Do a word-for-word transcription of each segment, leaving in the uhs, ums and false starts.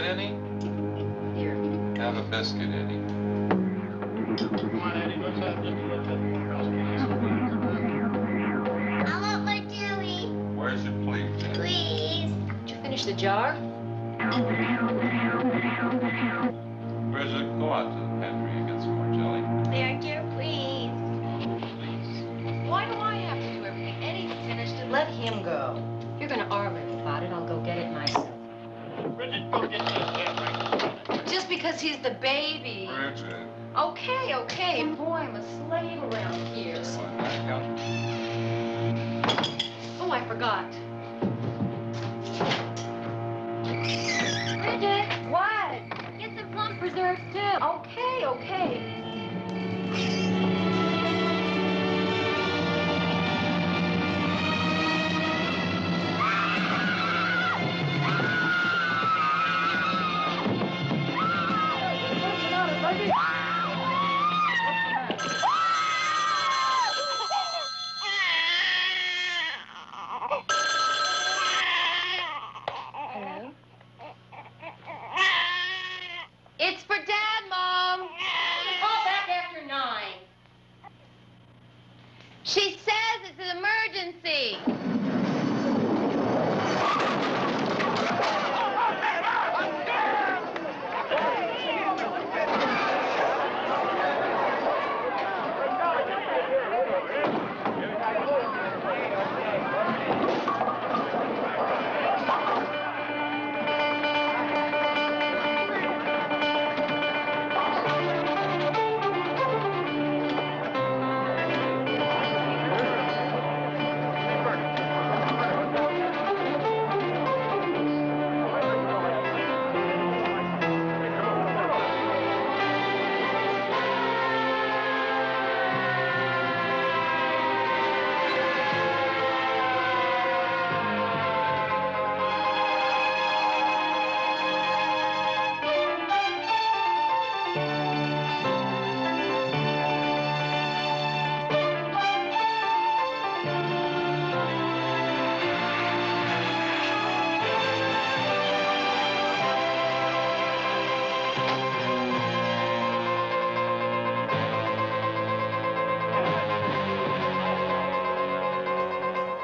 get any? Here. Have a biscuit, Eddie. Come on, Eddie, what's up? I want my Dewey. Where's your plate? Please. Did you finish the jar? Bridget, go out to the pantry and get some more jelly. Thank you, please. Please. Why do I have to do everything? Eddie finished it. Let him go. If you're going to argue about it, I'll go get it myself. Bridget, go get it. Just because he's the baby. Bridget. Okay, okay. Boy, I'm a slave around here. Oh, I forgot. Bridget, what? Get some plum preserves, too. Okay, okay.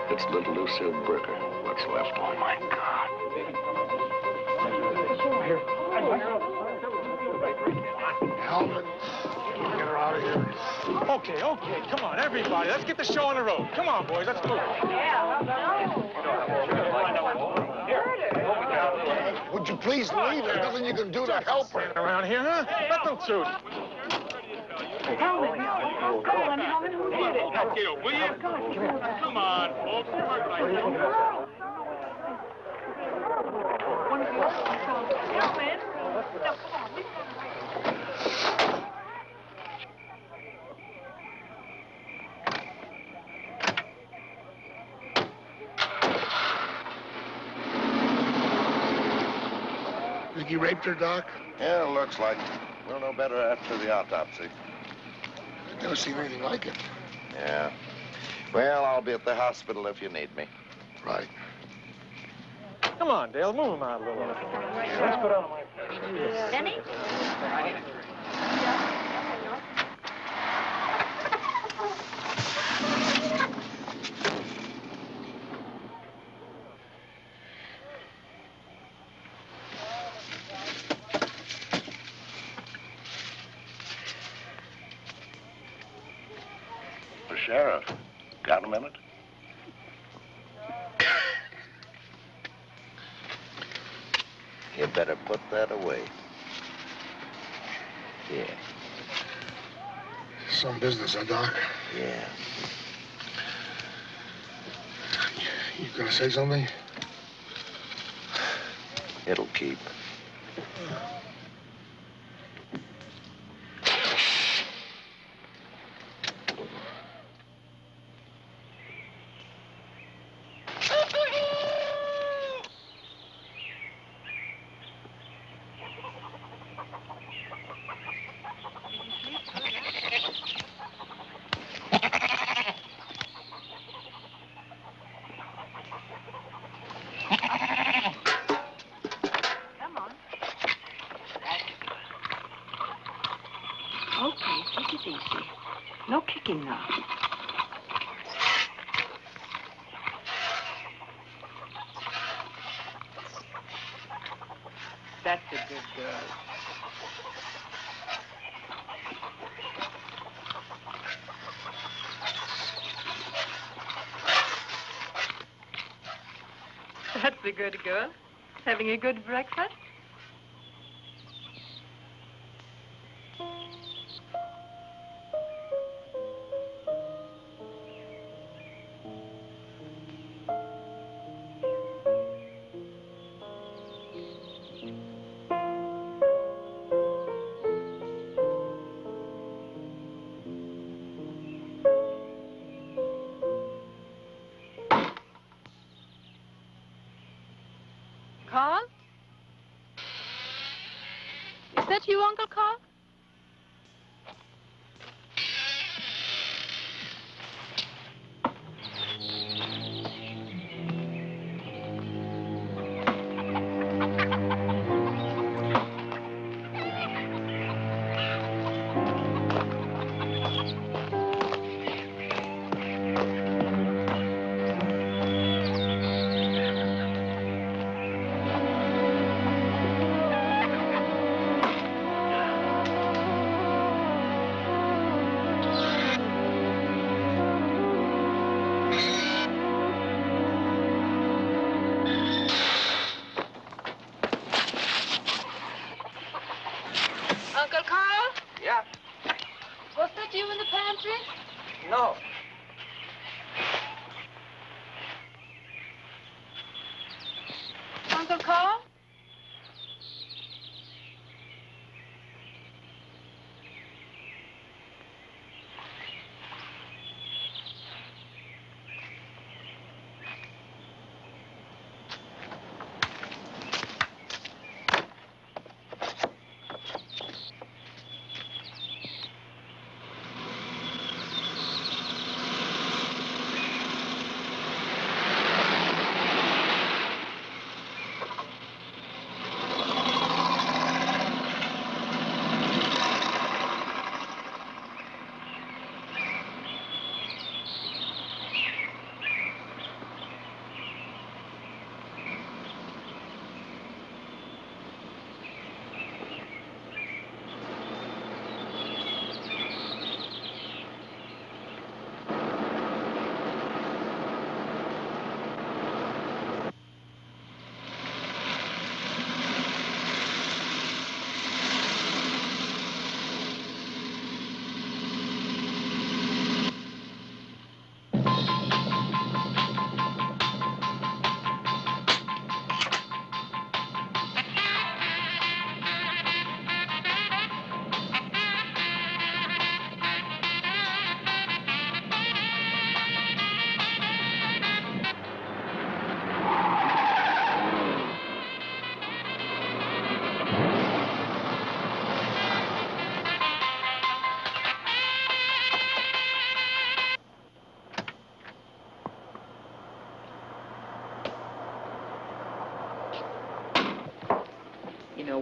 It's little Lucille Berger, what's left. Oh, my God. Hellman, get her out of here. Okay, okay, come on, everybody. Let's get the show on the road. Come on, boys, let's move. Yeah, would you please leave? There's nothing you can do to help her. Around here, huh? Let them through. Hellman, Hellman, Hellman, Hellman, who did it? Now, Gail, will you? Come on, folks, you heard what I said. Hellman! Think he raped her, Doc? Yeah, looks like. We'll know better after the autopsy. I've never seen anything like it. Yeah. Well, I'll be at the hospital if you need me. Right. Come on, Dale. Move him out a little. Yeah. Let's go down to my place. Benny? I need a drink. Sheriff, got a minute? You better put that away. Yeah. Some business, huh, Doc? Yeah. You gonna say something? It'll keep. working now. That's a good girl. That's a good girl. Having a good breakfast? Carl? Is that you, Uncle Carl?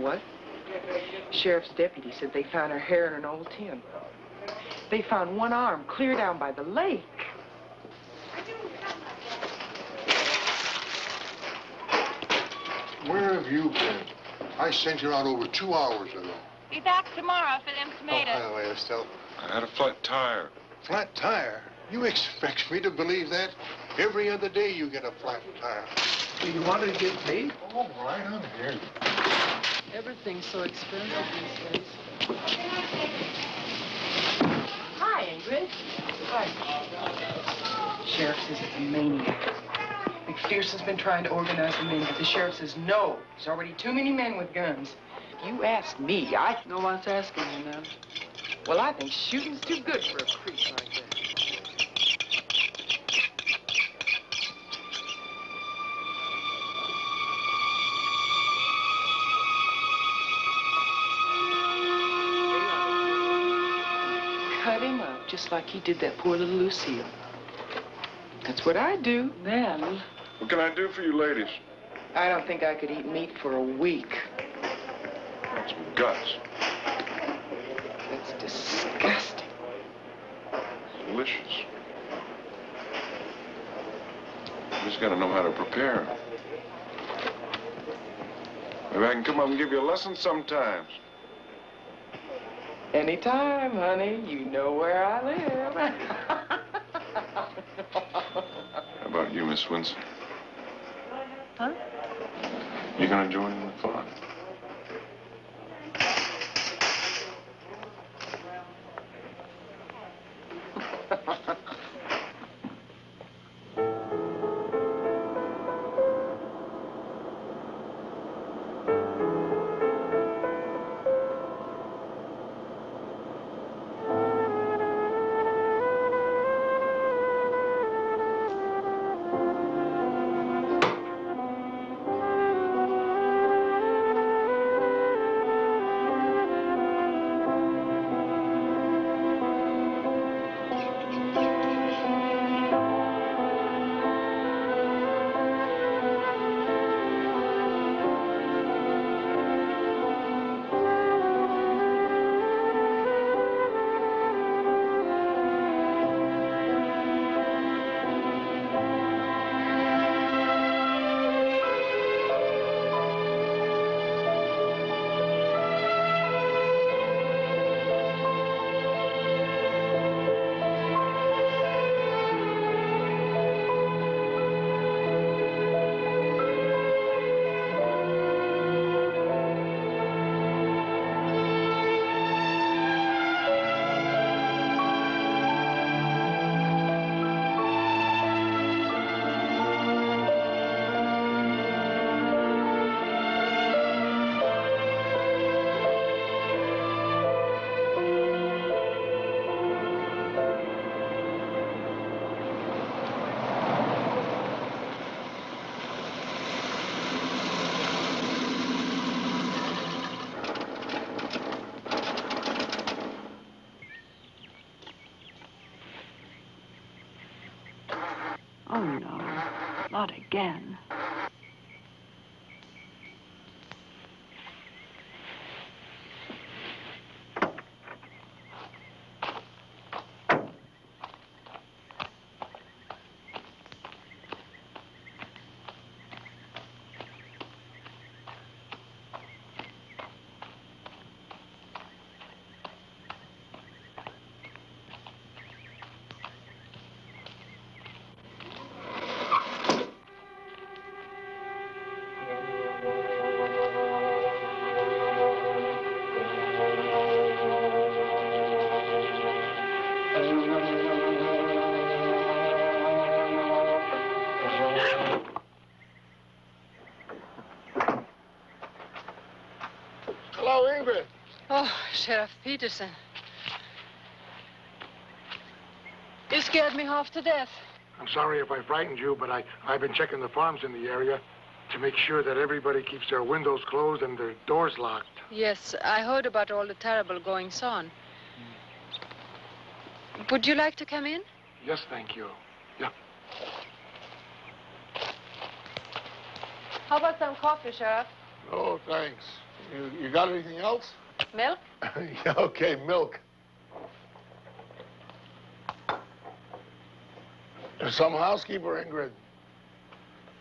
What? Sheriff's deputy said they found her hair in an old tin. They found one arm clear down by the lake. Where have you been? I sent her out over two hours ago. Be back tomorrow for them tomatoes. Oh, by the way, Estelle. I had a flat tire. Flat tire? You expect me to believe that? Every other day you get a flat tire. Do you want to get paid? Oh, right on here. Everything's so expensive these days. Hi, Ingrid. Hi. Sheriff says it's a maniac. McPherson's been trying to organize the men, but the sheriff says no. There's already too many men with guns. You asked me. I no one's asking you now. Well, I think shooting's too good for a creep like that. Just like he did that poor little Lucille. That's what I do now. What can I do for you ladies? I don't think I could eat meat for a week. Want some guts? That's disgusting. delicious. You just gotta know how to prepare. Maybe I can come up and give you a lesson sometimes. Anytime, honey. You know where I live. How about you, Miss Winston? Huh? You gonna join in the fun? Again. Sheriff Peterson. You scared me half to death. I'm sorry if I frightened you, but I, I've been checking the farms in the area to make sure that everybody keeps their windows closed and their doors locked. Yes, I heard about all the terrible goings on. Mm. Would you like to come in? Yes, thank you. Yeah. How about some coffee, Sheriff? Oh, thanks. You, you got anything else? Milk? Yeah, okay, milk. There's some housekeeper, Ingrid.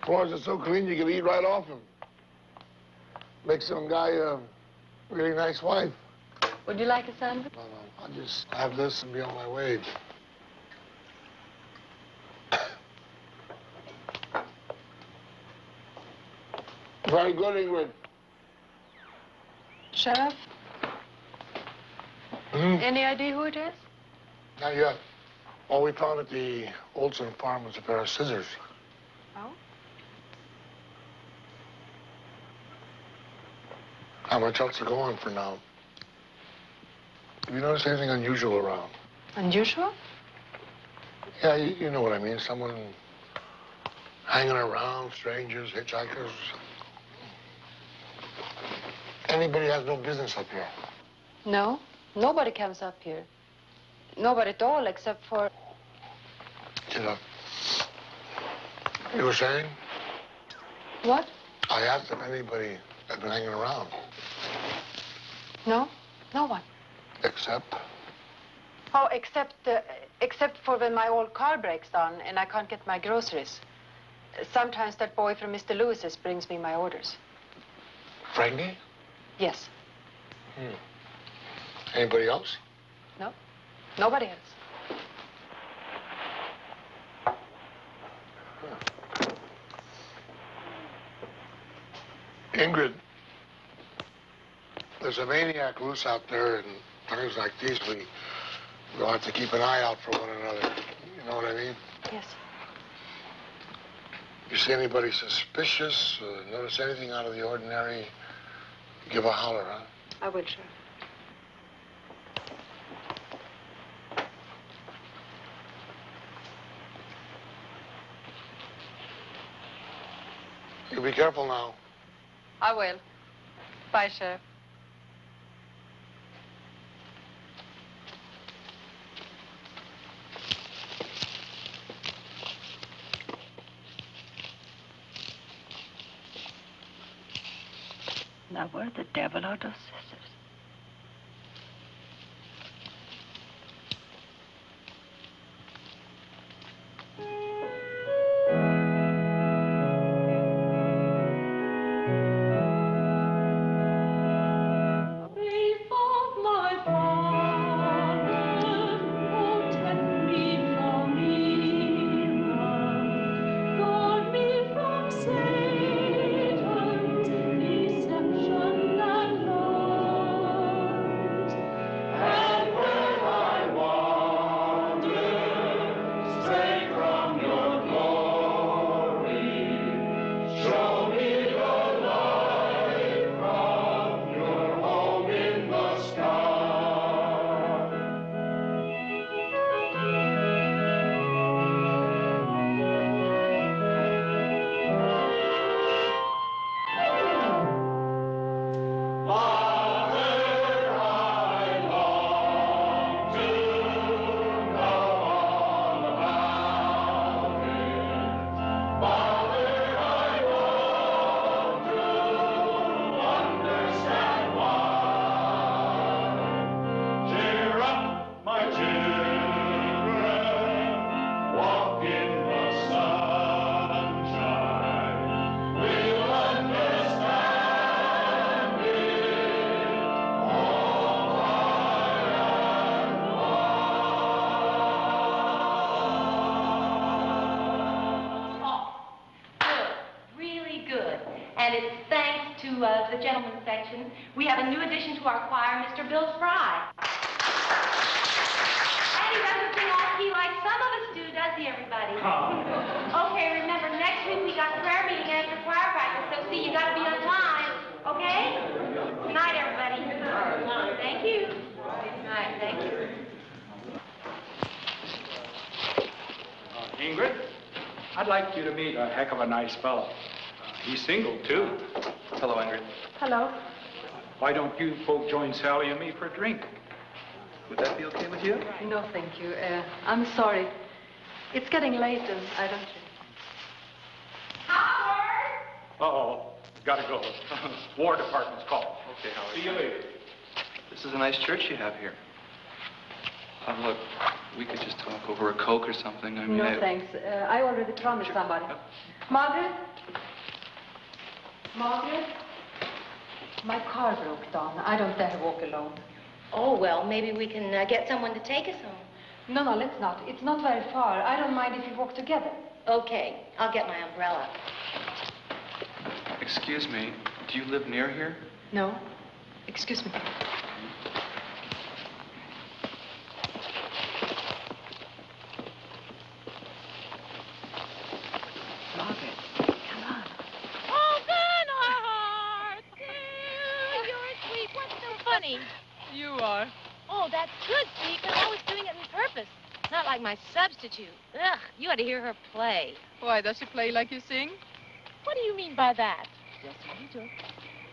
Floors are so clean you can eat right off him. Make some guy a really nice wife. Would you like a sandwich? No, no, I'll just have this and be on my way. Very good, Ingrid. Sheriff? Mm. Any idea who it is? Not yet. All we found at the Olsen farm was a pair of scissors. Oh? Not much else to go on for now. Have you noticed anything unusual around? Unusual? Yeah, you, you know what I mean. Someone hanging around, strangers, hitchhikers. Anybody has no business up here. No. Nobody comes up here. Nobody at all, except for... You know, you were saying? What? I asked if anybody had been hanging around. No, no one. Except? Oh, except, uh, except for when my old car breaks down and I can't get my groceries. Sometimes that boy from Mister Lewis's brings me my orders. Frankie? Yes. Hmm. Anybody else? No, nobody else. Ingrid, there's a maniac loose out there, and things like these, we we'll have to keep an eye out for one another. You know what I mean? Yes. You see anybody suspicious, uh, notice anything out of the ordinary, give a holler, huh? I would, sir. You be careful now. I will. Bye, Sheriff. Now, where the devil are those sisters? We have a new addition to our choir, Mister Bill Spry. And he doesn't sing off key like some of us do, does he, everybody? Oh. Okay, remember, next week we got prayer meeting after choir practice, so see, you got to be on time, okay? Good night, everybody. Good night. Thank you. Good night, thank you. Uh, Ingrid, I'd like you to meet a heck of a nice fellow. Uh, he's single, too. Hello, Ingrid. Hello. Why don't you folk join Sally and me for a drink? Would that be okay with you? No, thank you. Uh, I'm sorry. It's getting late and I don't drink. Howard! Uh-oh. Gotta go. War Department's calling. Okay, Howard. See you later. This is a nice church you have here. Uh, look, we could just talk over a Coke or something. I mean, no, I... thanks. Uh, I already promised sure. somebody. Uh, Margaret? Margaret? My car broke down. I don't dare walk alone. Oh, well, maybe we can uh, get someone to take us home. No, no, let's not. It's not very far. I don't mind if we walk together. Okay. I'll get my umbrella. Excuse me. Do you live near here? No. Excuse me. My substitute. Ugh, you ought to hear her play. Why, does she play like you sing? What do you mean by that? Just what you do.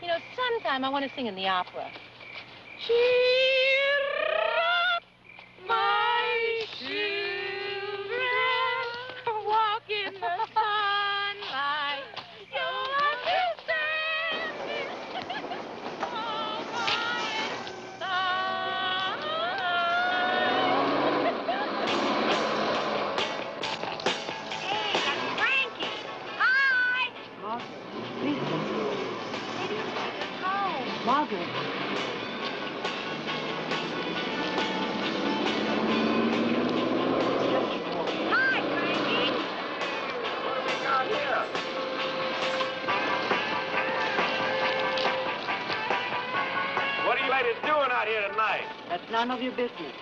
You know, sometime I want to sing in the opera. Cheer up, my children. Walk in the sunlight. You'll understand. Oh, my son. trouble. None of your business.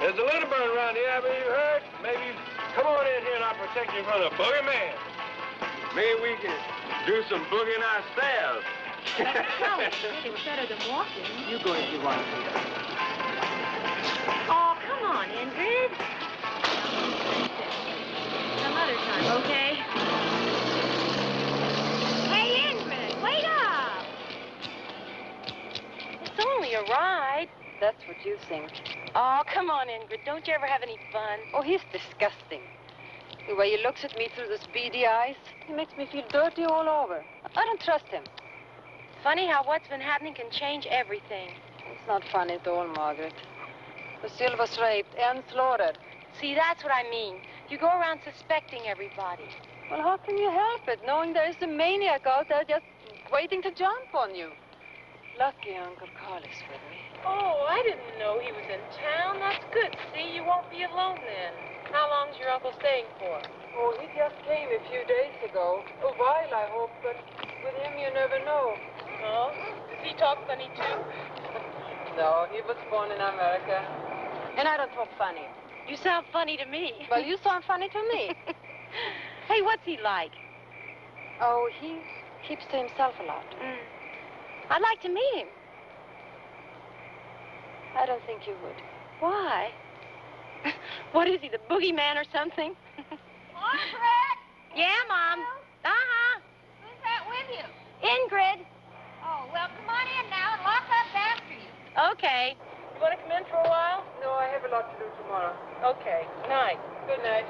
There's a little bird around here, haven't you heard? Maybe come on in here and I'll protect you from the boogeyman. Maybe we can do some boogeying ourselves. That's how it's better than walking. You go if you want to. Oh, come on, Ingrid. Some other time, okay? Hey, Ingrid, wait up. It's only a ride. That's what you think. Oh, come on, Ingrid. Don't you ever have any fun? Oh, he's disgusting. The way he looks at me through those beady eyes, he makes me feel dirty all over. I don't trust him. Funny how what's been happening can change everything. It's not funny at all, Margaret. Lucille was raped and slaughtered. See, that's what I mean. You go around suspecting everybody. Well, how can you help it, knowing there is a maniac out there just waiting to jump on you? Lucky Uncle Carl is with me. Oh, I didn't know he was in town. That's good. See, you won't be alone then. How long's your uncle staying for? Oh, he just came a few days ago. A while, I hope, but with him you never know. Oh? Does he talk funny, too? No, he was born in America. And I don't talk funny. You sound funny to me. Well, you sound funny to me. Hey, what's he like? Oh, he keeps to himself a lot. Mm. I'd like to meet him. I don't think you would. Why? What is he, the boogeyman or something? Margaret! Yeah, Mom? Uh-huh. Who's that with you? Ingrid. Oh, well, come on in now and lock up after you. Okay. You want to come in for a while? No, I have a lot to do tomorrow. Okay. Night. Good night.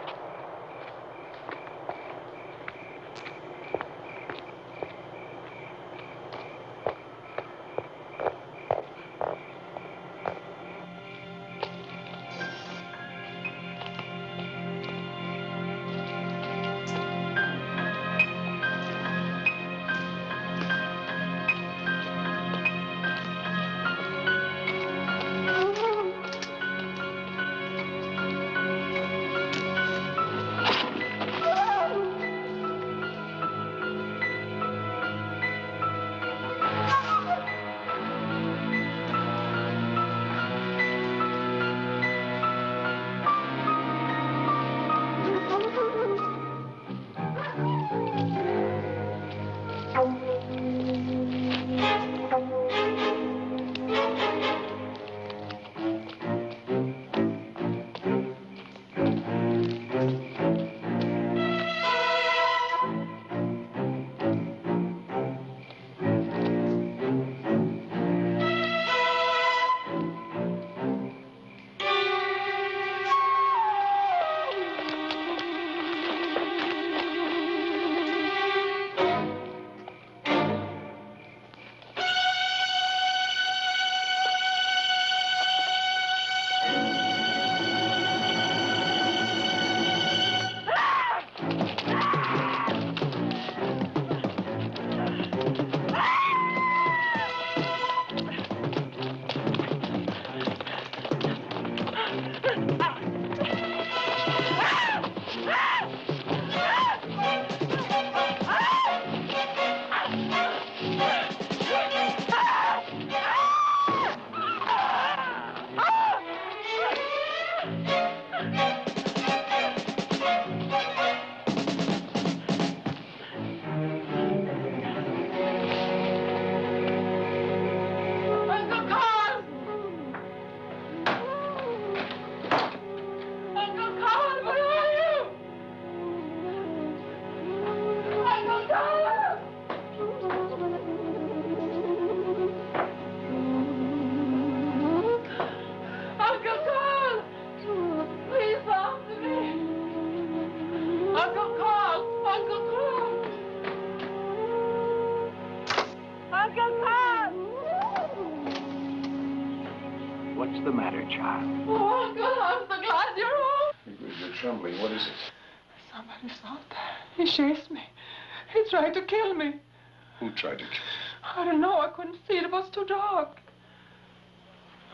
I don't know. I couldn't see it. It was too dark.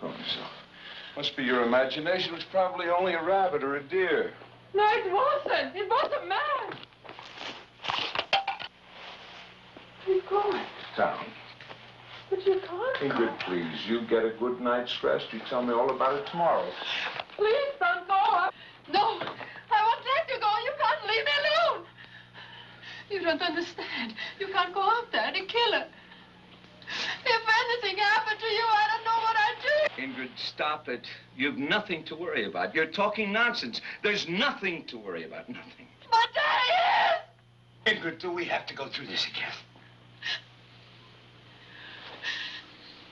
Calm yourself. Must be your imagination. It was probably only a rabbit or a deer. No, it wasn't. It was a man. Where are you going? Down. But you can't. Ingrid, please. You get a good night's rest. You tell me all about it tomorrow. Please, don't go. I... No. I won't let you go. You can't leave me alone. You don't understand. You can't go out there to kill her. If anything happened to you, I don't know what I'd do. Ingrid, stop it. You've nothing to worry about. You're talking nonsense. There's nothing to worry about. Nothing. But there is! Ingrid, do we have to go through this again?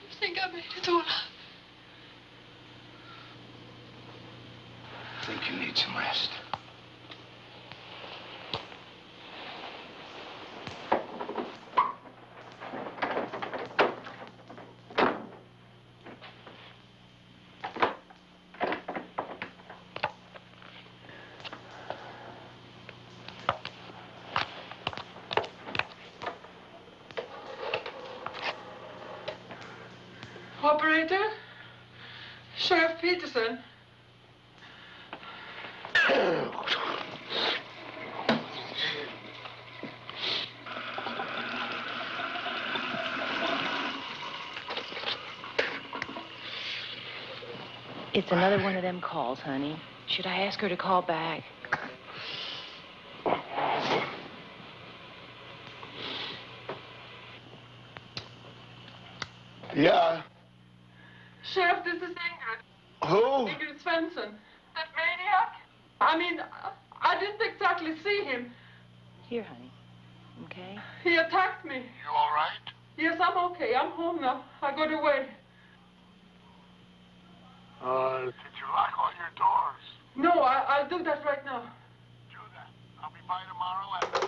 You think I made it all up? I think you need some rest. Peterson. It's another one of them calls, honey. Should I ask her to call back? Yeah. Sheriff, this is Ingrid. Who? Ingrid Svensson. That maniac? I mean, I didn't exactly see him. Here, honey. Okay? He attacked me. You all right? Yes, I'm okay. I'm home now. I got away. Uh, did you lock all your doors? No, I, I'll do that right now. Do that. I'll be by tomorrow after.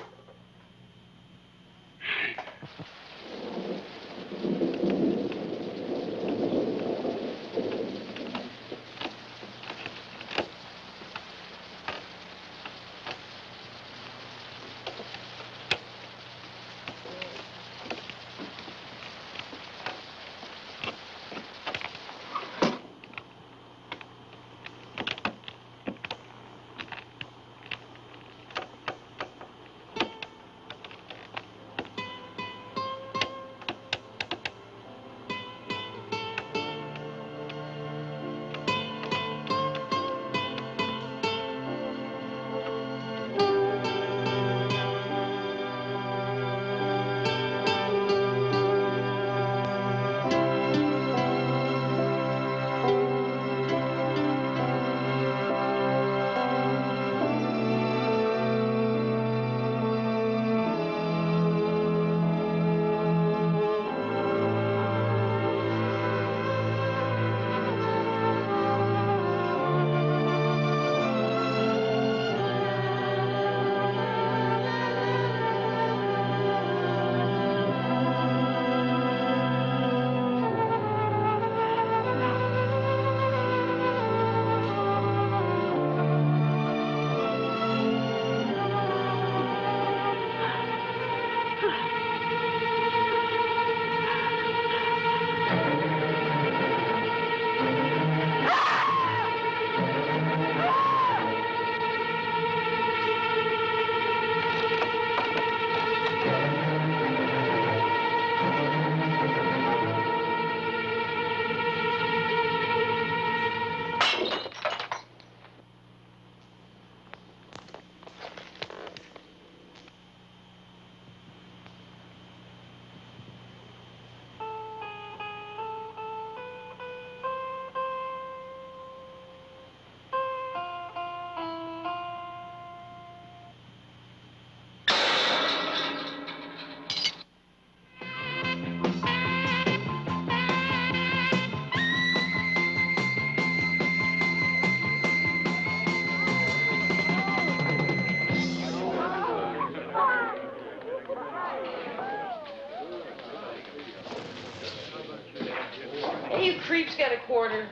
Quarter.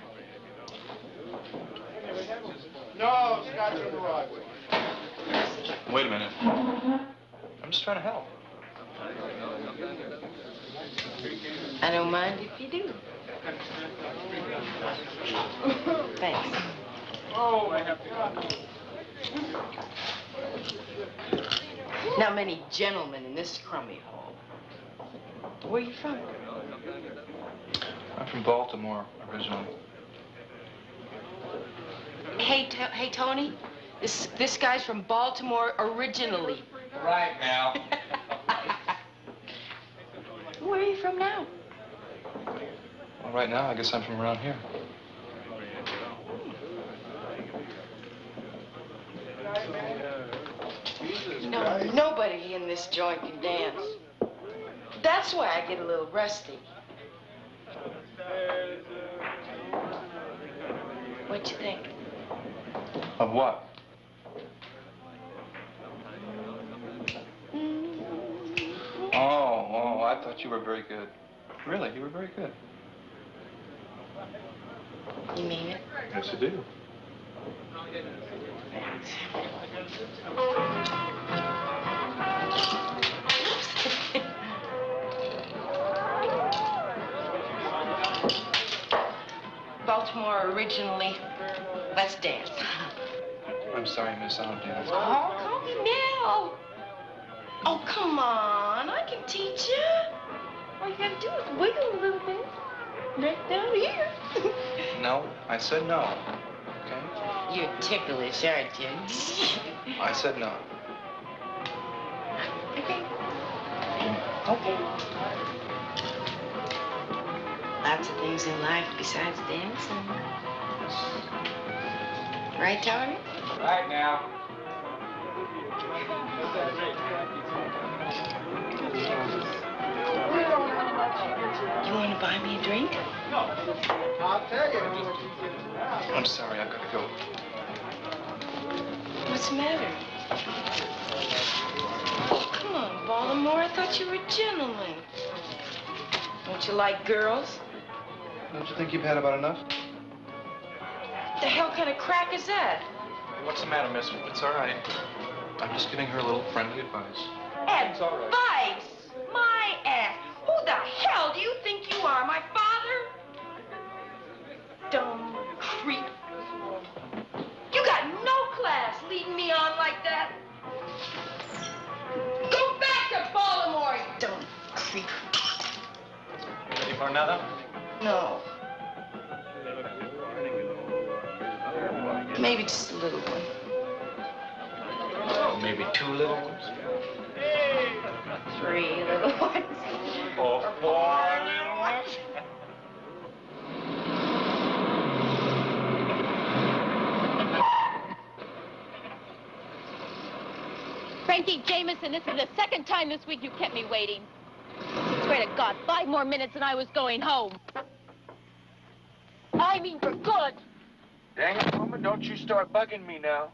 No, it's not your garage. Wait a minute. I'm just trying to help. I don't mind if you do. Thanks. Oh, I have to. Not many gentlemen in this crummy hall. Where are you from? I'm from Baltimore, originally. Hey, t hey, Tony. This this guy's from Baltimore originally. Right now. Where are you from now? Well, right now, I guess I'm from around here. You know, nobody in this joint can dance. That's why I get a little rusty. What you think? Of what? Oh, oh, I thought you were very good. Really, you were very good. You mean it? Yes, I do. Thanks. Baltimore originally. Let's dance. I'm sorry, Miss, I don't dance. Oh, call me Mel. Oh, come on. I can teach you. All you gotta do is wiggle a little bit. Right down here. No, I said no. Okay? You're ticklish, aren't you? I said no. Okay. Okay. Lots of things in life besides dancing. Right, Tony? Right now. You want to buy me a drink? No. I'll tell you. I'm sorry, I've got to go. What's the matter? Oh, come on, Baltimore. I thought you were a gentleman. Don't you like girls? Don't you think you've had about enough? The hell kind of crack is that? What's the matter, miss? It's all right. I'm just giving her a little friendly advice. Advice? It's all right. My ass. Who the hell do you think you are, my father? Dumb creep. You got no class leading me on like that. Go back to Baltimore, you dumb creep. Ready for another? No. Maybe just a little one. Oh, maybe two little ones? Three little ones. Or four little ones. Frankie Jameson, this is the second time this week you kept me waiting. I swear to God, five more minutes and I was going home. I mean for good. Dang it, woman, don't you start bugging me now.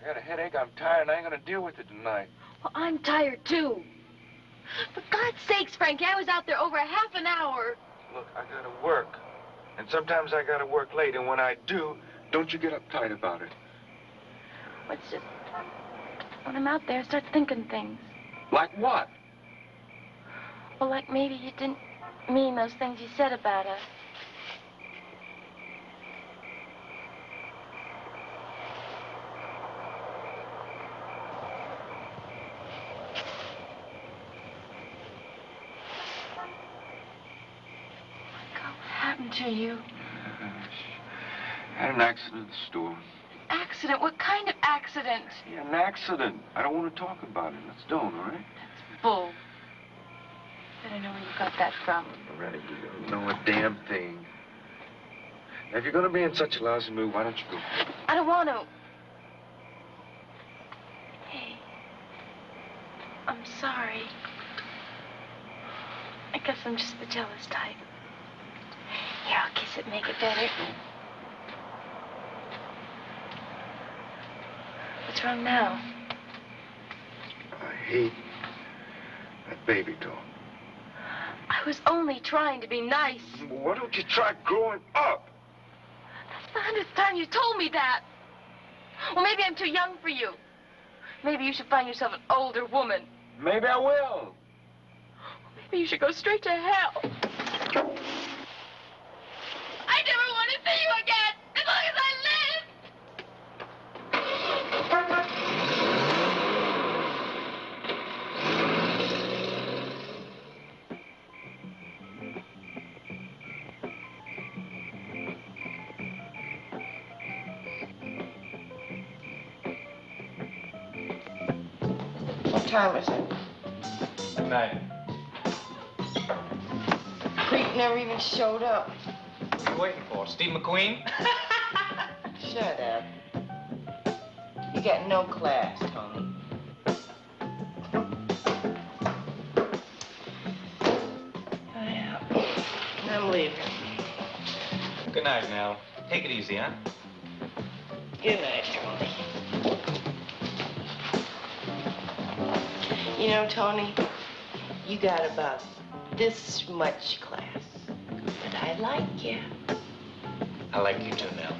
I got a headache, I'm tired, and I ain't gonna deal with it tonight. Well, I'm tired, too. For God's sakes, Frankie, I was out there over half an hour. Look, I gotta work. And sometimes I gotta work late, and when I do, don't you get uptight about it. Well, it's just, when I'm out there, I start thinking things. Like what? Well, like maybe you didn't mean those things you said about us. To you? I had an accident at the store. An accident? What kind of accident? Yeah, an accident. I don't want to talk about it. Let's don't, all right? That's bull. I don't know where you got that from. Already, you don't know a damn thing. Now, if you're going to be in such a lousy mood, why don't you go? I don't want to. Hey, I'm sorry. I guess I'm just the jealous type. Here, I'll kiss it, make it better. What's wrong now? I hate that baby doll. I was only trying to be nice. Well, why don't you try growing up? That's the hundredth time you told me that. Well, maybe I'm too young for you. Maybe you should find yourself an older woman. Maybe I will. You should go straight to hell. I never want to see you again, as long as I live. What time is it? At night. Creep never even showed up. What are you waiting for? Steve McQueen? Shut up. You got no class, Tony. I am. I'm leaving. Good night, Mel. Take it easy, huh? Good night, Tony. You know, Tony, you got about this much class, but I like you. I like you too, Mel.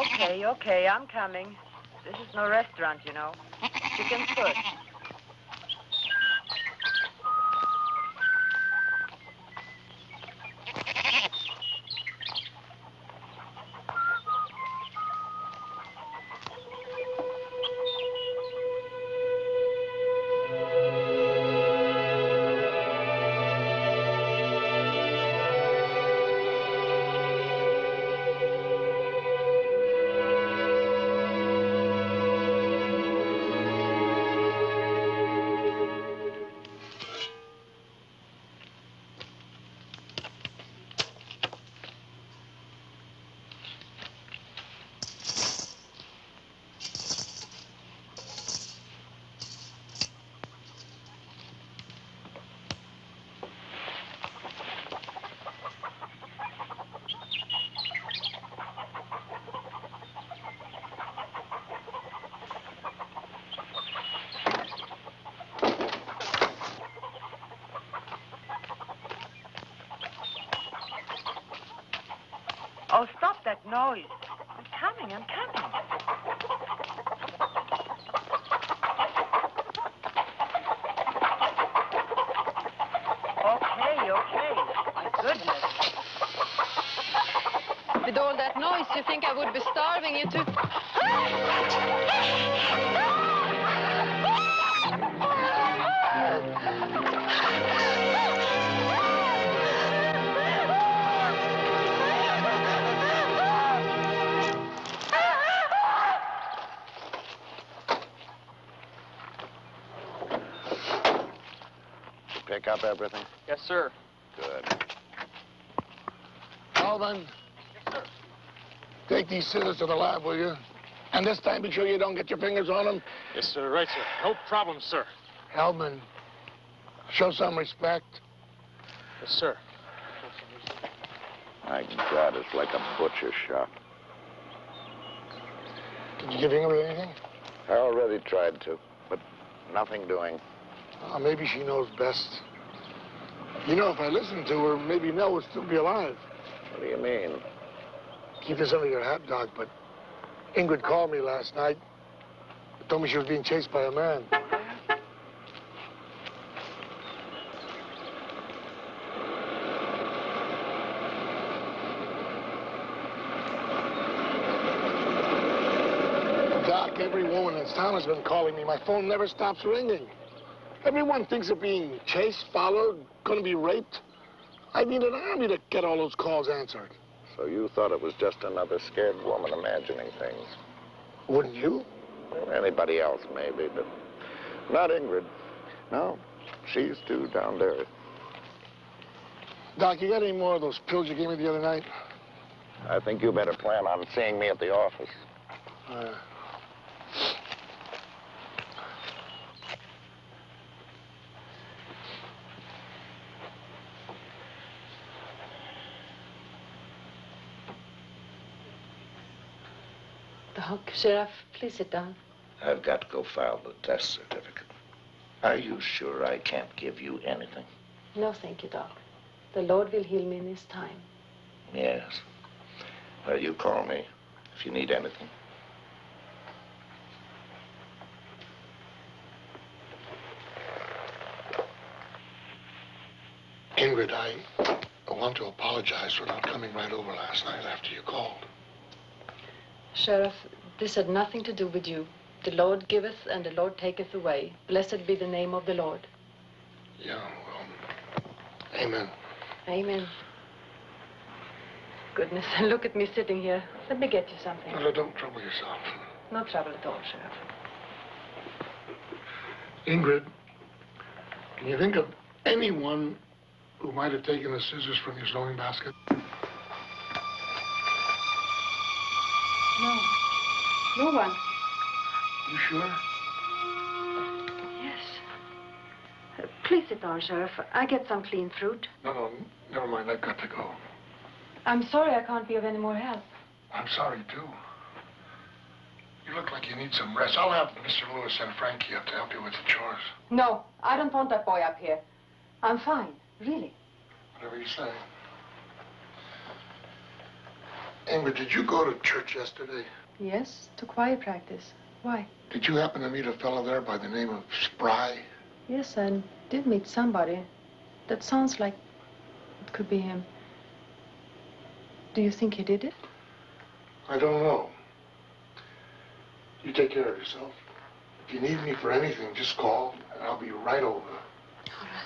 Okay, okay, I'm coming. This is no restaurant, you know. Chicken foot. Oh, stop that noise. I'm coming, I'm coming. Okay, okay. My goodness. With all that noise, you think I would be starving you to... Pick up everything? Yes, sir. Good. Hellman. Yes, sir. Take these scissors to the lab, will you? And this time be sure you don't get your fingers on them. Yes, sir. Right, sir. No problem, sir. Hellman, show some respect. Yes, sir. My God, it's like a butcher shop. Did you give Ingrid anything? I already tried to, but nothing doing. Uh, maybe she knows best. You know, if I listened to her, maybe Nell would still be alive. What do you mean? Keep this under your hat, Doc, but Ingrid called me last night. Told me she was being chased by a man. Doc, every woman in town has been calling me. My phone never stops ringing. Everyone thinks of being chased, followed, going to be raped. I need an army to get all those calls answered. So you thought it was just another scared woman imagining things? Wouldn't you? Well, anybody else, maybe, but not Ingrid. No, she's too down to earth. Doc, you got any more of those pills you gave me the other night? I think you better plan on seeing me at the office. Uh. Doc, Sheriff, please sit down. I've got to go file the death certificate. Are you sure I can't give you anything? No, thank you, Doc. The Lord will heal me in his time. Yes. Well, you call me if you need anything. Ingrid, I want to apologize for not coming right over last night after you called. Sheriff, this had nothing to do with you. The Lord giveth and the Lord taketh away. Blessed be the name of the Lord. Yeah, well, amen. Amen. Goodness, and look at me sitting here. Let me get you something. No, no, don't trouble yourself. No trouble at all, Sheriff. Ingrid, can you think of anyone who might have taken the scissors from your sewing basket? No. No one. You sure? Yes. Uh, please sit down, Sheriff. I get some clean fruit. No, no, never mind. I've got to go. I'm sorry I can't be of any more help. I'm sorry, too. You look like you need some rest. I'll have Mister Lewis and Frankie up to help you with the chores. No, I don't want that boy up here. I'm fine, really. Whatever you say. Ingrid, did you go to church yesterday? Yes, to choir practice. Why? Did you happen to meet a fellow there by the name of Spry? Yes, I did meet somebody. That sounds like it could be him. Do you think he did it? I don't know. You take care of yourself. If you need me for anything, just call, and I'll be right over. All right.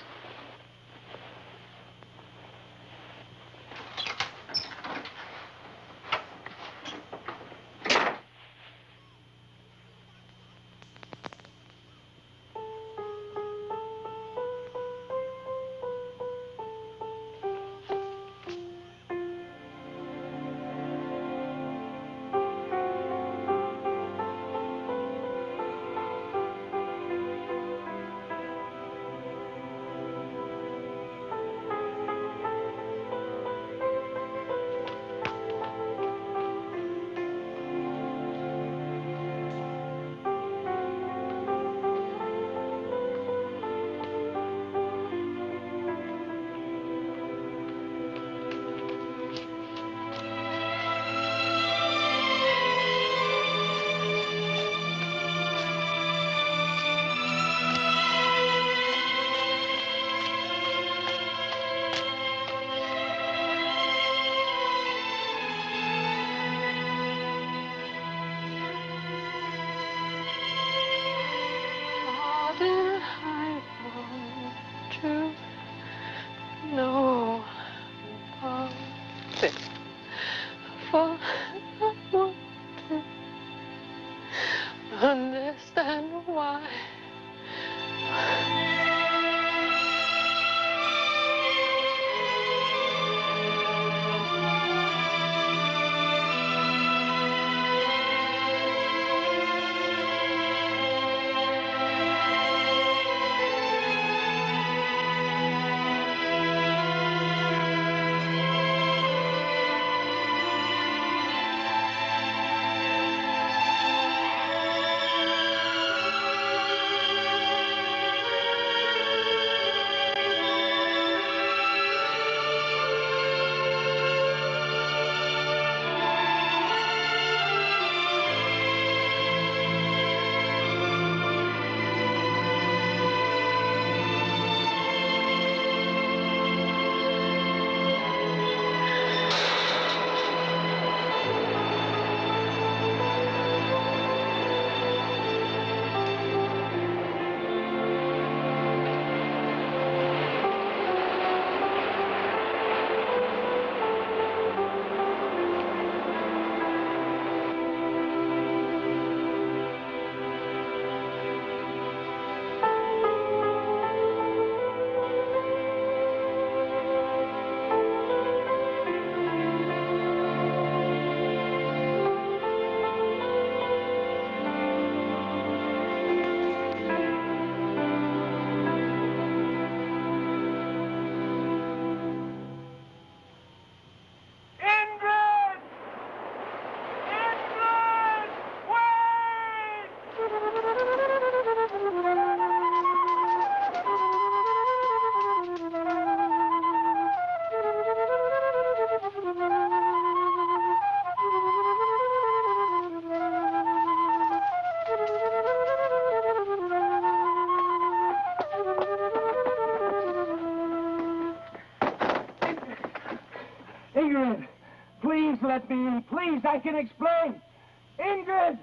Ingrid, please let me in. Please, I can explain. Ingrid!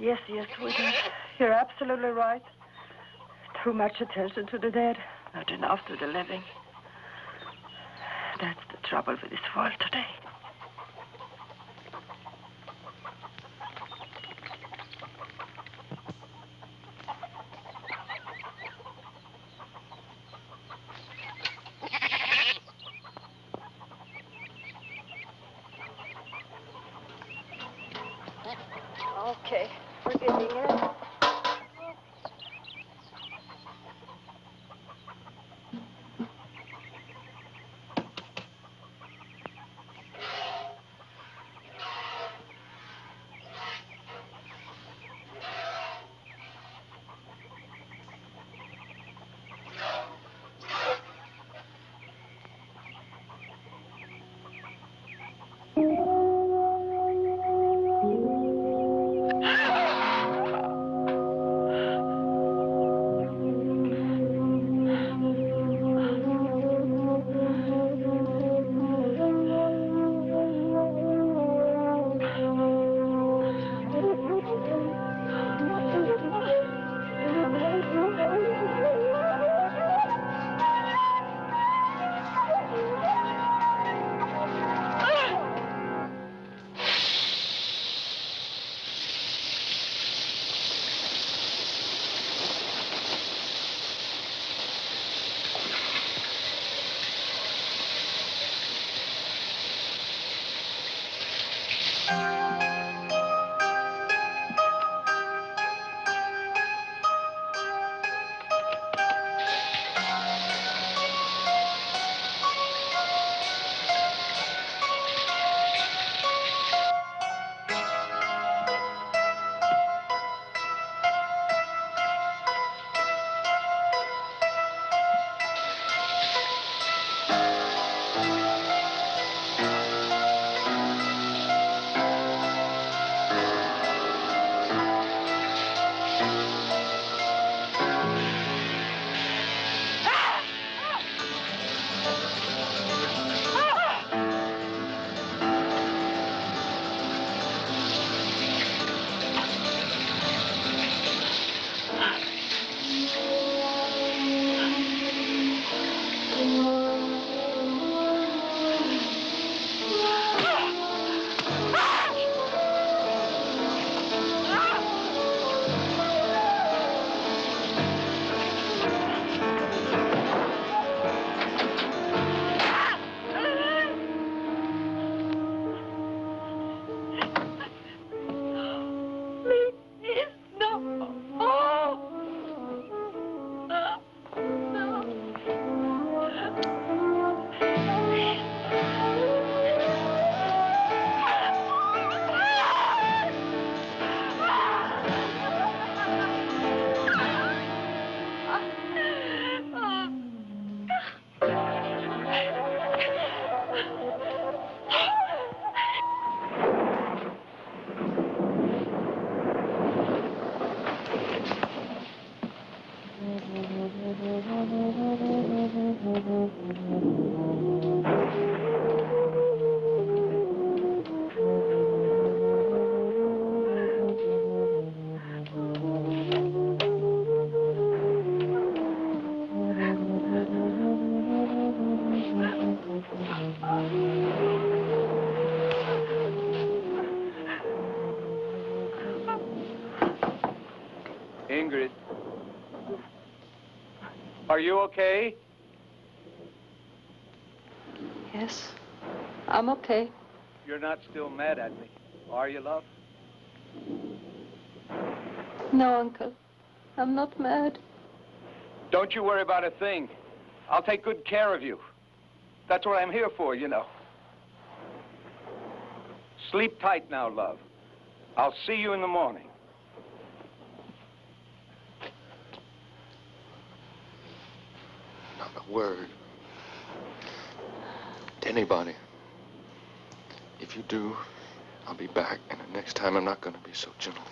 Yes, yes, sweetheart. You're absolutely right. Too much attention to the dead, not enough to the living. That's the trouble with this world today. Oh, finger. Are you okay? Yes, I'm okay. You're not still mad at me, are you, love? No, Uncle. I'm not mad. Don't you worry about a thing. I'll take good care of you. That's what I'm here for, you know. Sleep tight now, love. I'll see you in the morning. Not a word. To anybody. If you do, I'll be back. And the next time, I'm not going to be so gentle.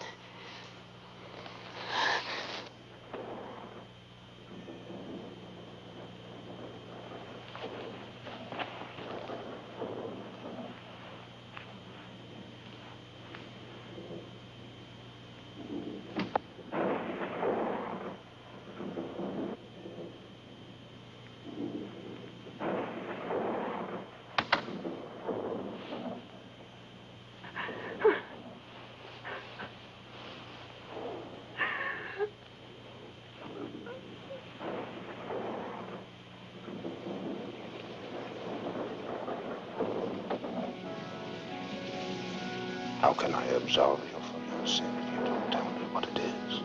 How can I absolve you from your sin if you don't tell me what it is?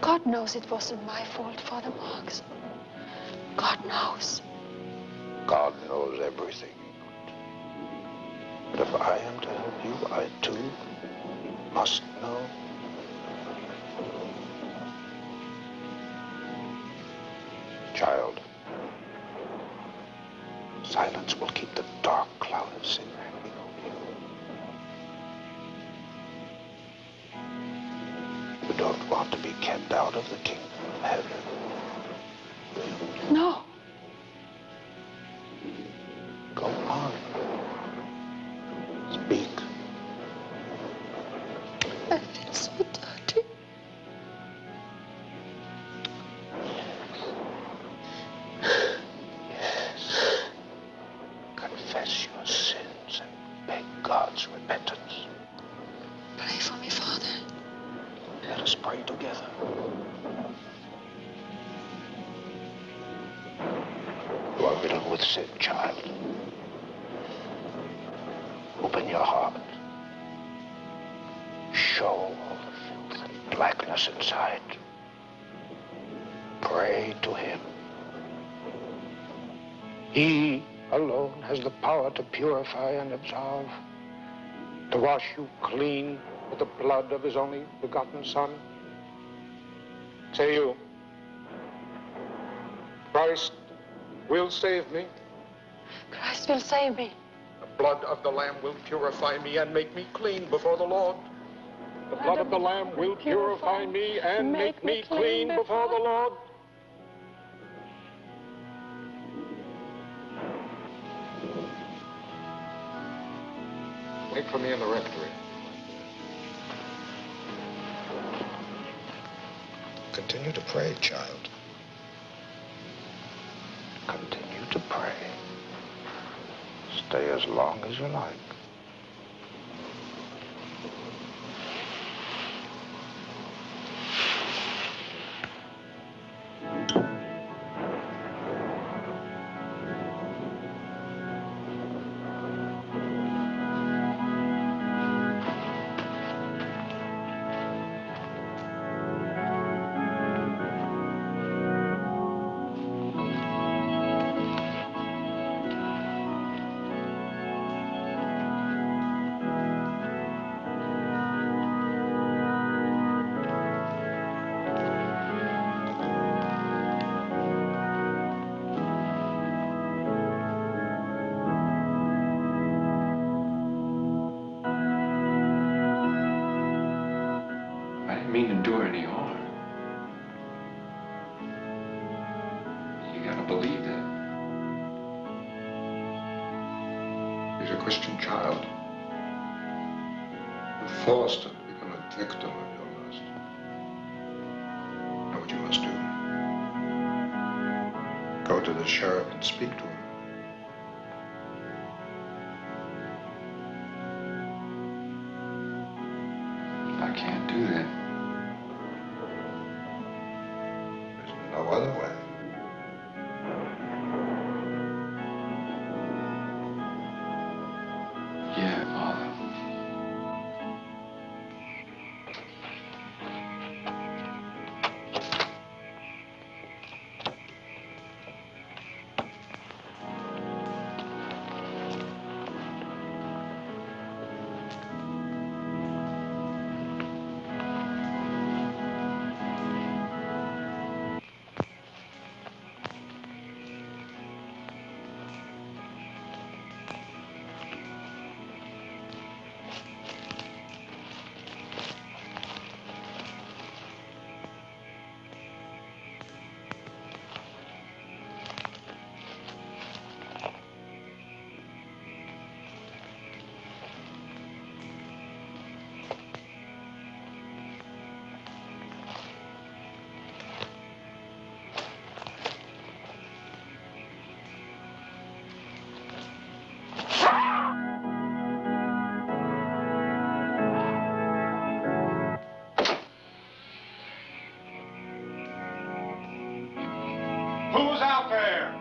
God knows it wasn't my fault, Father Marks. God knows. God knows everything. But if I am to help you, I too must know. Child, silence will keep the dark cloud of sin hanging over you. You don't want to be kept out of the kingdom of heaven. No. Go on. Speak. I feel so dirty. Yes. Yes. Confess your sins and beg God's repentance. Pray for me, Father. Let us pray together. You are riddled with sin, child. Open your heart. Show all the filth and blackness inside. Pray to him. He alone has the power to purify and absolve, to wash you clean with the blood of his only begotten Son. Say you, Christ will save me. Christ will save me. The blood of the Lamb will purify me and make me clean before the Lord. The blood of the Lamb will purify me and make me clean before the Lord. Wait for me in the rectory. Continue to pray, child. Continue to pray. Stay as long as you like. Who's out there?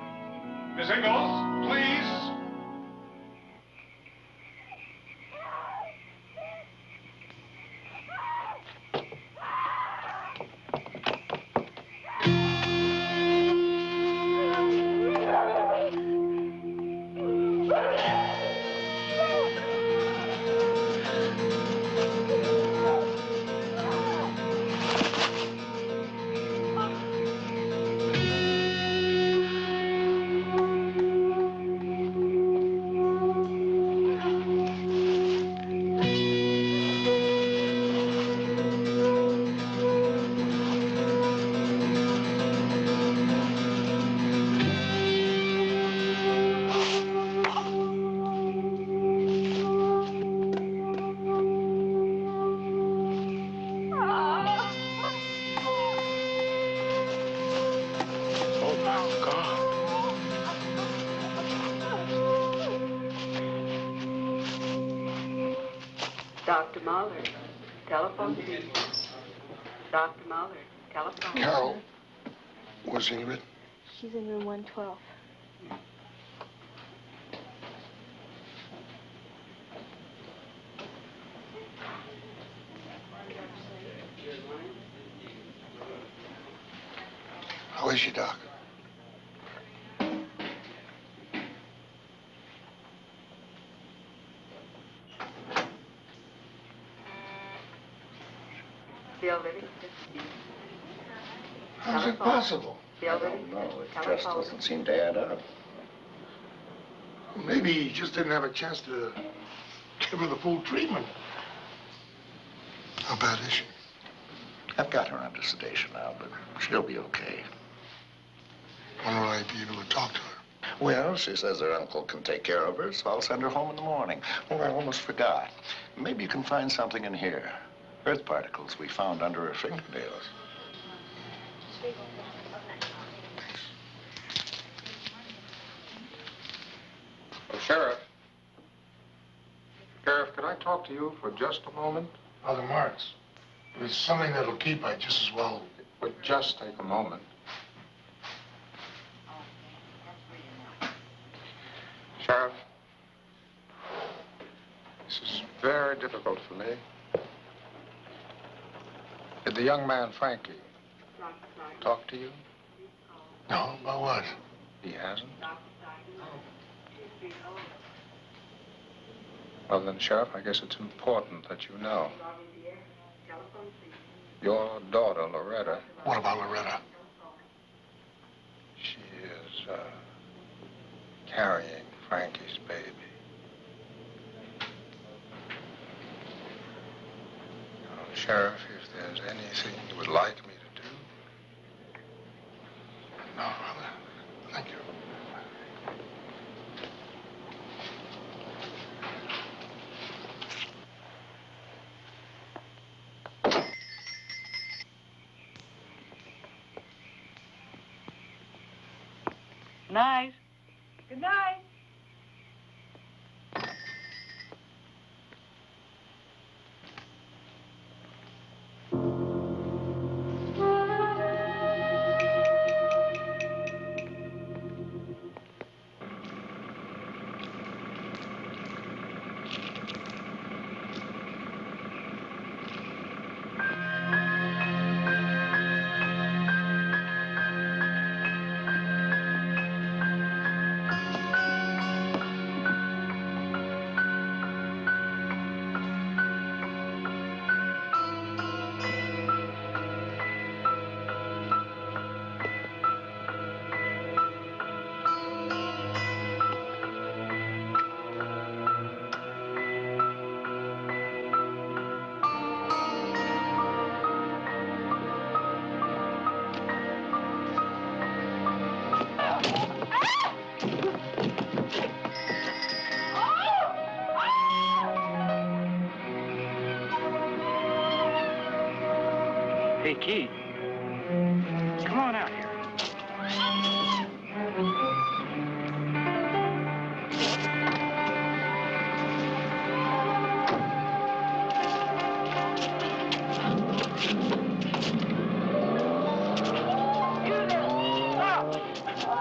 Miss Ingalls, please. Doctor Mahler, telephone. Doctor Mahler, telephone. Carol, where's Ingrid? She's in room one twelve. How is she, Doc? How's it possible? I don't know. It just doesn't seem to add up. Maybe he just didn't have a chance to give her the full treatment. How bad is she? I've got her under sedation now, but she'll be okay. When will I be able to talk to her? Well, she says her uncle can take care of her, so I'll send her home in the morning. Oh, I almost forgot. Maybe you can find something in here. Earth particles we found under her fingernails. Well, Sheriff. Sheriff, could I talk to you for just a moment? Father Marks, if it's something that'll keep, I just as well... It would just take a moment. Sheriff, this is very difficult for me. Did the young man, Frankie, talk to you? No, about what? He hasn't? Well, then, Sheriff, I guess it's important that you know. Your daughter, Loretta... What about Loretta? She is, uh, carrying Frankie's baby. Now, Sheriff, if there's anything you would like me to do... No, brother. Thank you. Night. Good night. Key. Come on out here. You there! Stop!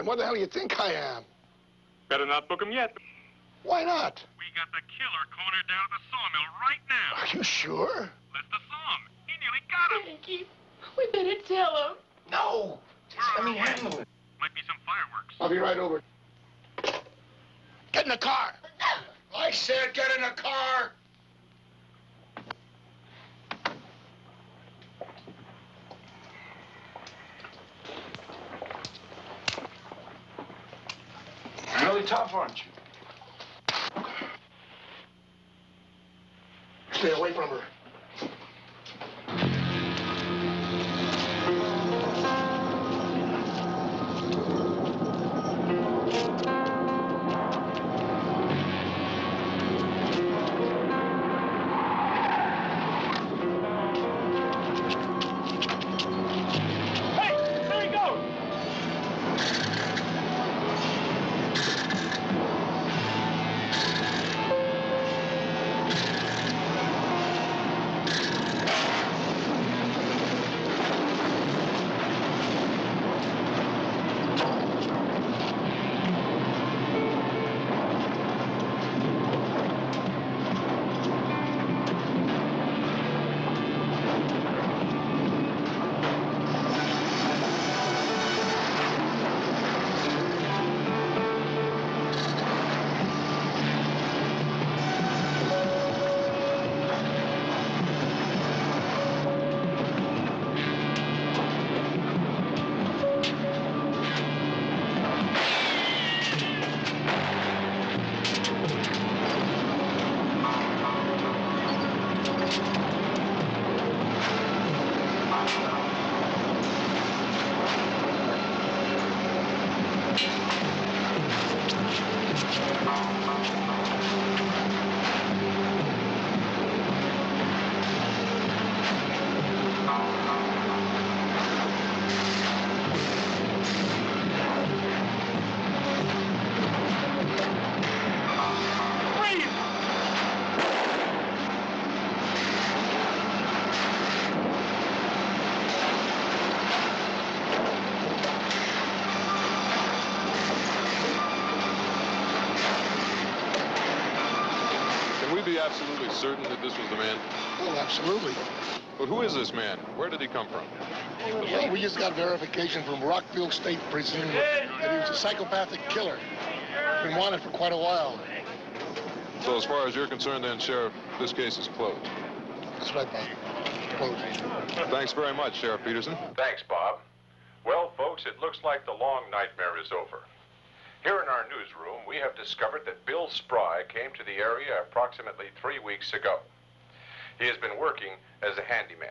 What the hell do you think I am? Better not book him yet. Why not? We got the killer cornered down at the sawmill right now. Are you sure? That's the song. He nearly got him. Frankie, we better tell him. No. Just let me handle it. Might be some fireworks. I'll be right over. Get in the car. I said get in the car. Tough, aren't you? Stay away from her. Certain that this was the man? Well, absolutely. But who is this man? Where did he come from? Well, we just got verification from Rockville State Prison that he was a psychopathic killer. Been wanted for quite a while. So as far as you're concerned then, Sheriff, this case is closed. That's right, Bob. Closed. Thanks very much, Sheriff Peterson. Thanks, Bob. Well, folks, it looks like the long nightmare is over. Here in our newsroom, we have discovered that Bill Spry came to the area approximately three weeks ago. He has been working as a handyman.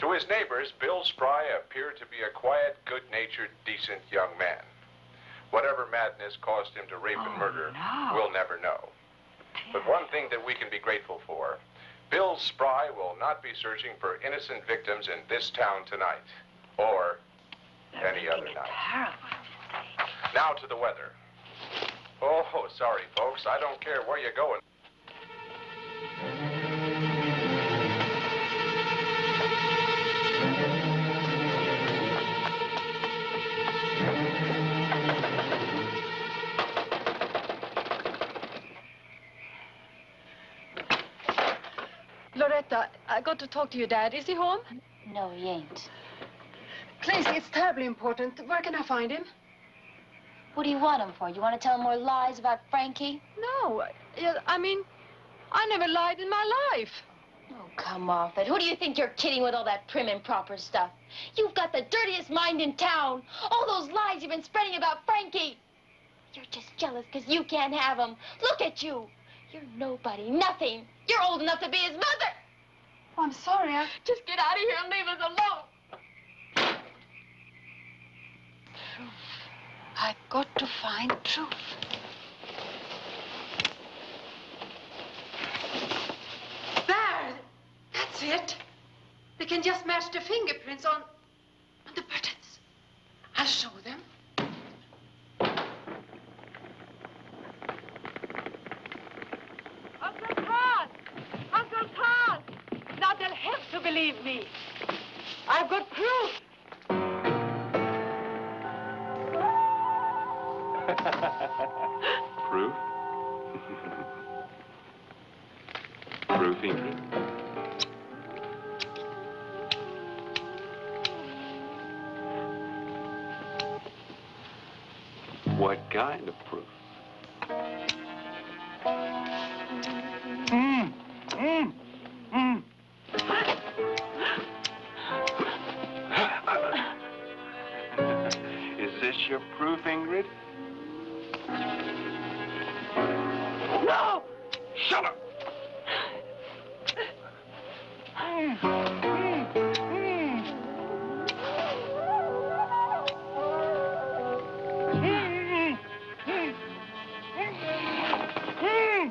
To his neighbors, Bill Spry appeared to be a quiet, good-natured, decent young man. Whatever madness caused him to rape oh, and murder, no. we'll never know. But one thing that we can be grateful for, Bill Spry will not be searching for innocent victims in this town tonight, or They're any other night. Terrible. Now to the weather. Oh, sorry, folks. I don't care where you're going. Loretta, I got to talk to your dad. Is he home? No, he ain't. Please, it's terribly important. Where can I find him? What do you want him for? You want to tell him more lies about Frankie? No, I mean, I never lied in my life. Oh, come off it. Who do you think you're kidding with all that prim and proper stuff? You've got the dirtiest mind in town. All those lies you've been spreading about Frankie. You're just jealous because you can't have him. Look at you. You're nobody, nothing. You're old enough to be his mother. Oh, I'm sorry, I... Just get out of here and leave us alone. Truth. I've got to find truth. There! That's it. They can just match the fingerprints on, on the buttons. I'll show them. Uncle Carl! Uncle Carl! Now they'll have to believe me. I've got proof. Proof? Proof, Ingrid? What kind of proof? Mm. Mm. Mm. Is this your proof, Ingrid? No! Shut up! Mm. Mm. Mm. Mm. Mm. Mm.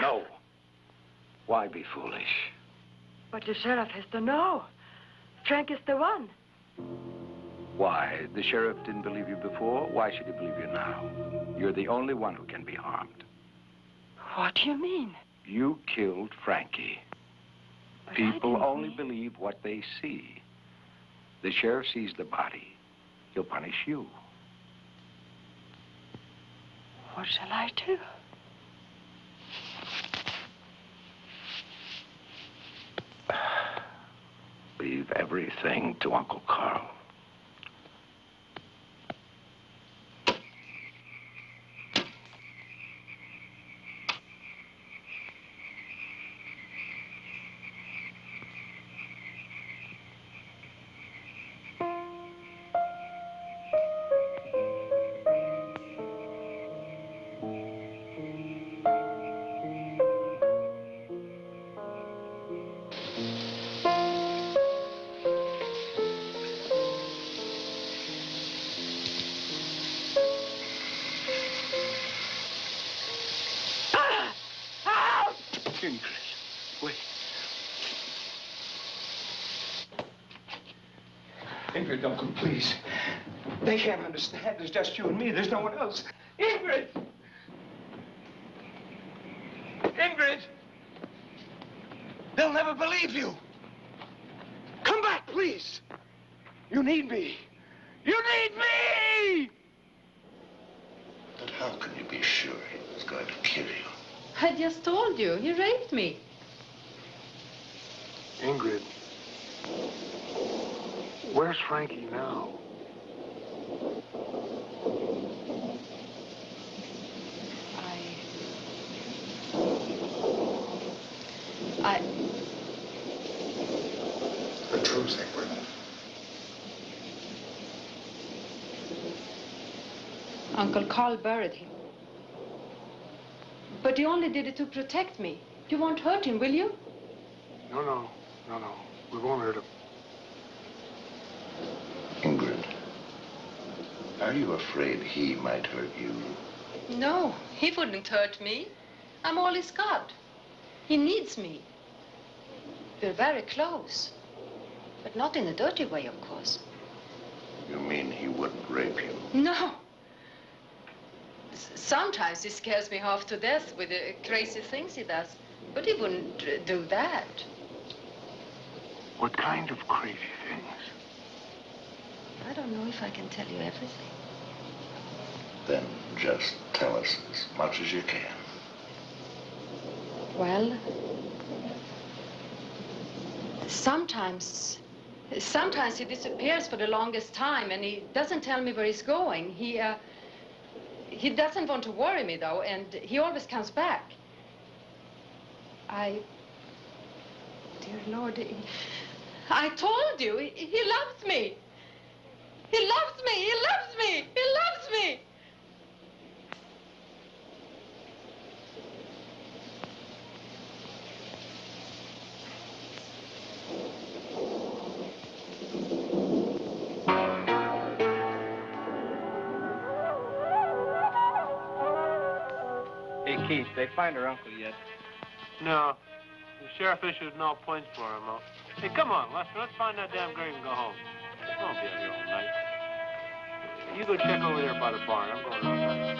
No. Why be foolish? But the sheriff has to know. Frank is the one. Why? The sheriff didn't believe you before. Why should he believe you now? You're the only one who can be harmed. What do you mean? You killed Frankie. But people only mean... believe what they see. The sheriff sees the body. He'll punish you. What shall I do? leave everything to Uncle Carl. Ingrid, don't come, please. They can't understand. There's just you and me. There's no one else. Ingrid! Ingrid! They'll never believe you. Come back, please. You need me. You need me! But how can you be sure he was going to kill you? I just told you. He raped me. Ingrid. Where's Frankie now? I... I... The truth, Ingrid. Uncle Carl buried him. But he only did it to protect me. You won't hurt him, will you? No, no. No, no. We won't hurt him. Ingrid, are you afraid he might hurt you? No, he wouldn't hurt me. I'm all he's got. He needs me. We're very close, but not in a dirty way, of course. You mean he wouldn't rape you? No. S- sometimes he scares me half to death with the crazy things he does, but he wouldn't uh, do that. What kind of crazy things? I don't know if I can tell you everything. Then just tell us as much as you can. Well, sometimes, sometimes he disappears for the longest time and he doesn't tell me where he's going. He, uh, he doesn't want to worry me though, and he always comes back. I, dear Lord, I told you, he, he loves me. He loves me! He loves me! He loves me! Hey, Keith, they find her uncle yet? No. The sheriff issued no points for her, Mo. Hey, come on, Lester, let's find that damn grave and go home. I won't be out here all night. You go check over there by the barn. I'm going outside.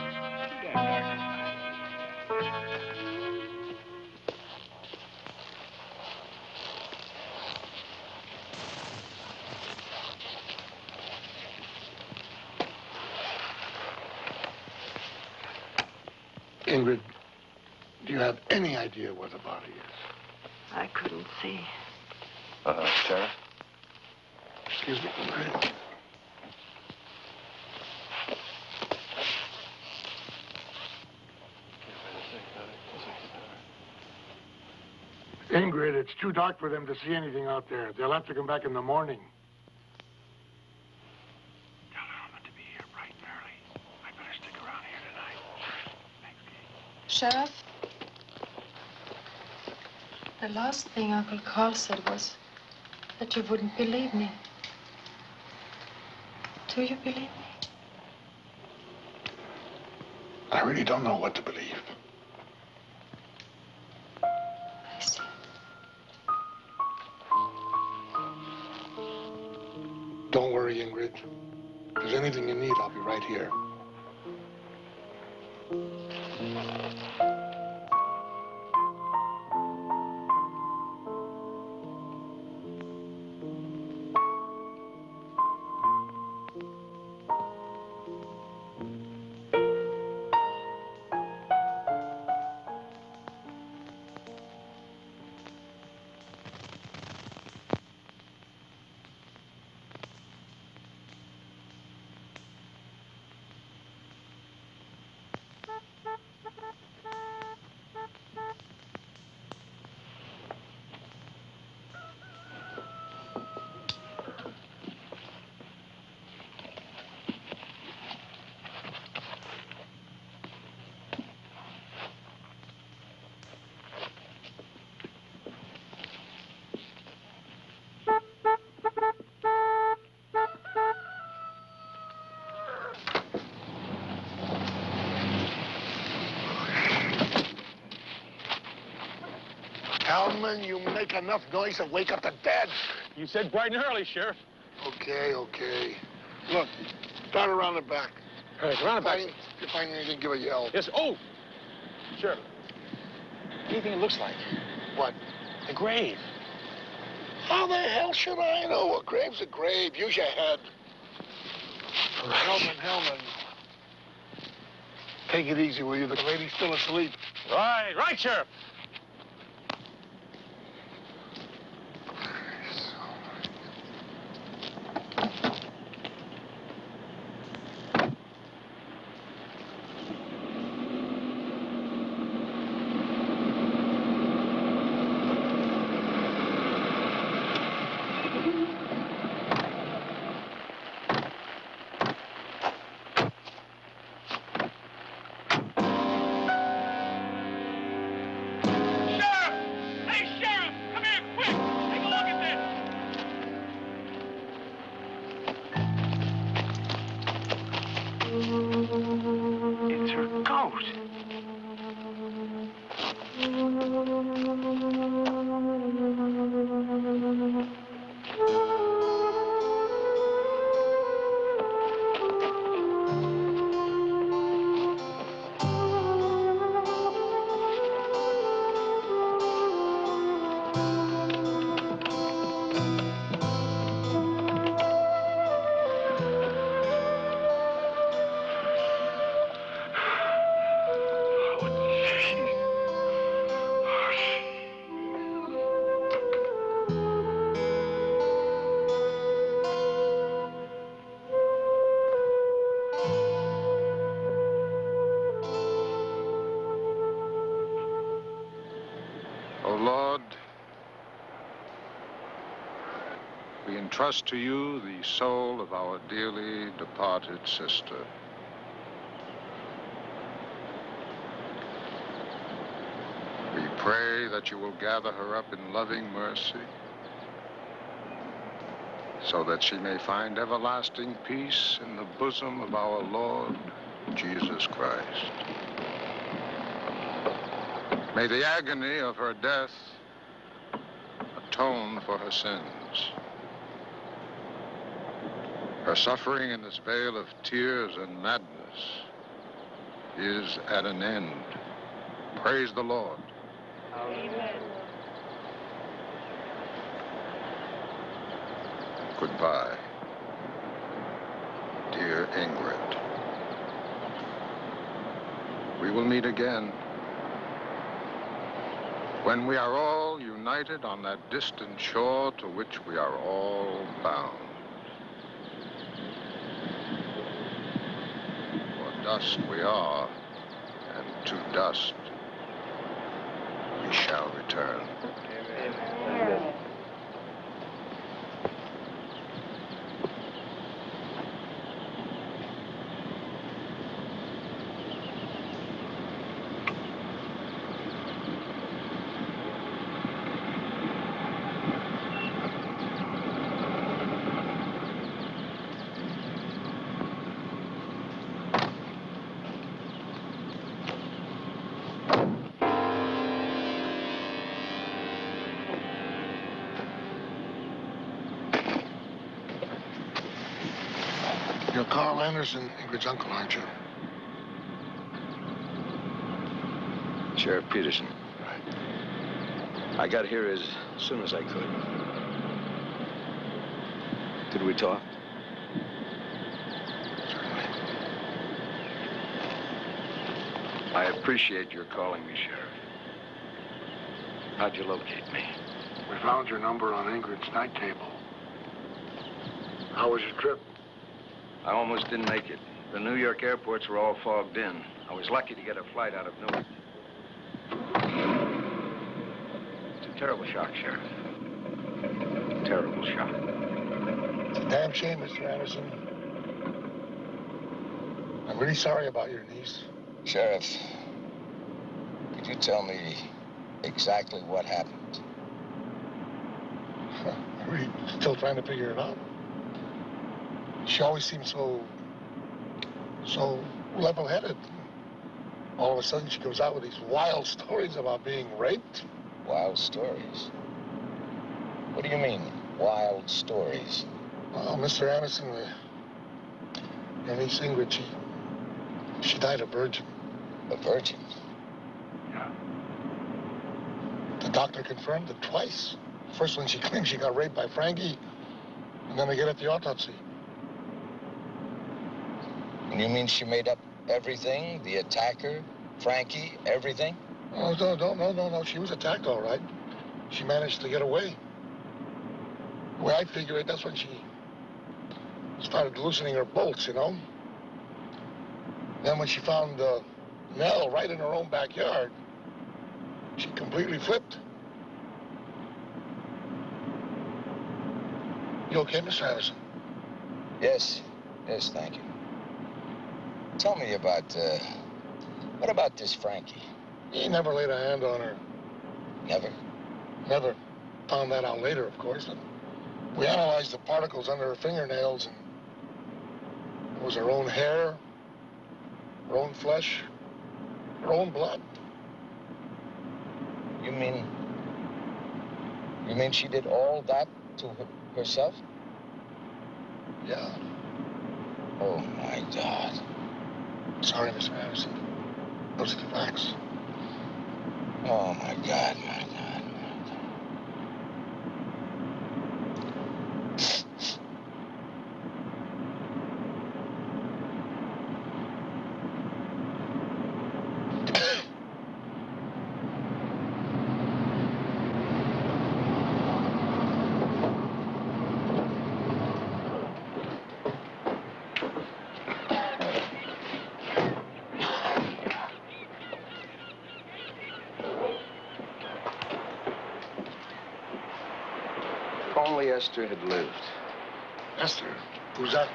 Ingrid, do you have any idea where the body is? I couldn't see. Uh, Sheriff? Excuse me. Ingrid, it's too dark for them to see anything out there. They'll have to come back in the morning. Tell Hellman to be here bright and early. I better stick around here tonight. Thanks, Keith. Sheriff, the last thing Uncle Carl said was that you wouldn't believe me. Do you believe me? I really don't know what to believe. I see. Don't worry, Ingrid. If there's anything you need, I'll be right here. Hellman, you make enough noise to wake up the dead. You said bright and early, Sheriff. Okay, okay. Look, start around the back. All right, around the back. If you find anything, give a yell. Yes, oh! Sheriff, what do you think it looks like? What? The grave. How the hell should I know? A grave's a grave. Use your head. All right. Hellman, Hellman. Take it easy, will you? The lady's still asleep. Right, right, Sheriff. Trust to you the soul of our dearly departed sister. We pray that you will gather her up in loving mercy so that she may find everlasting peace in the bosom of our Lord Jesus Christ. May the agony of her death atone for her sins. Her suffering in this vale of tears and madness is at an end. Praise the Lord. Amen. Goodbye, dear Ingrid. We will meet again when we are all united on that distant shore to which we are all bound. Dust we are, and to dust we shall return. Amen. Amen. Carl Anderson, Ingrid's uncle, aren't you? Sheriff Peterson. Right. I got here as soon as I could. Did we talk? Certainly. I appreciate your calling me, Sheriff. How'd you locate me? We found your number on Ingrid's night table. How was your trip? I almost didn't make it. The New York airports were all fogged in. I was lucky to get a flight out of Newark. It's a terrible shock, Sheriff. A terrible shock. It's a damn shame, Mister Anderson. I'm really sorry about your niece. Sheriff, could you tell me exactly what happened? I'm really still trying to figure it out. She always seemed so, so level-headed. All of a sudden, she goes out with these wild stories about being raped. Wild stories? What do you mean, wild stories? Well, Mister Anderson, uh, Annie Singwich, she, she died a virgin. A virgin? Yeah. The doctor confirmed it twice. First when she claimed she got raped by Frankie, and then again at the autopsy. You mean she made up everything? The attacker, Frankie, everything? Oh, no, no, no, no, no. She was attacked, all right. She managed to get away. The way I figure it, that's when she started loosening her bolts, you know? Then when she found uh, Nell right in her own backyard, she completely flipped. You okay, Mister Anderson? Yes. Yes, thank you. Tell me about, uh, what about this Frankie? He never laid a hand on her. Never? Never. Found that out later, of course. But we analyzed the particles under her fingernails, and it was her own hair, her own flesh, her own blood. You mean, you mean she did all that to her, herself? Yeah. Oh, my God. Sorry, Mister Anderson. Those are the facts. Oh, my God, my God, my God. Esther had lived. Esther? Who's that?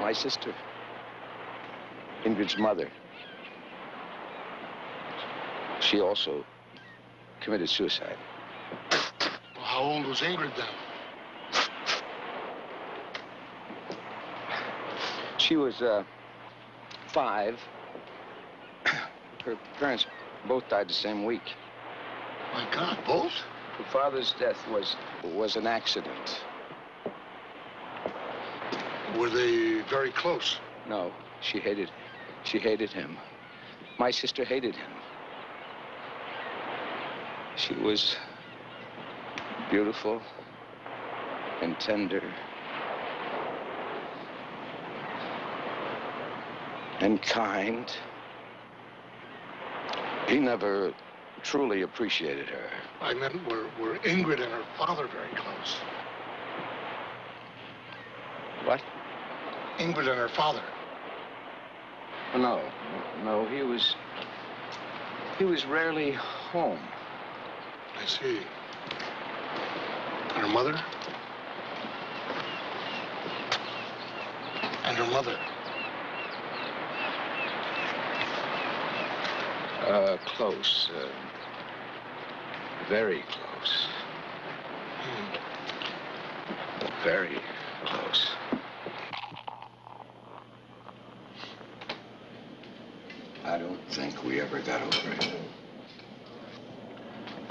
My sister. Ingrid's mother. She also committed suicide. Well, how old was Ingrid then? She was uh, five. Her parents both died the same week. My God, both? Her father's death was was an accident. Were they very close? No, she hated, she hated him. My sister hated him. She was beautiful and tender and kind. He never truly appreciated her. I meant, were, were Ingrid and her father very close? What? Ingrid and her father. No, no, he was, he was rarely home. I see. And her mother? And her mother? Uh, close. Uh, Very close. Hmm. Very close. I don't think we ever got over it.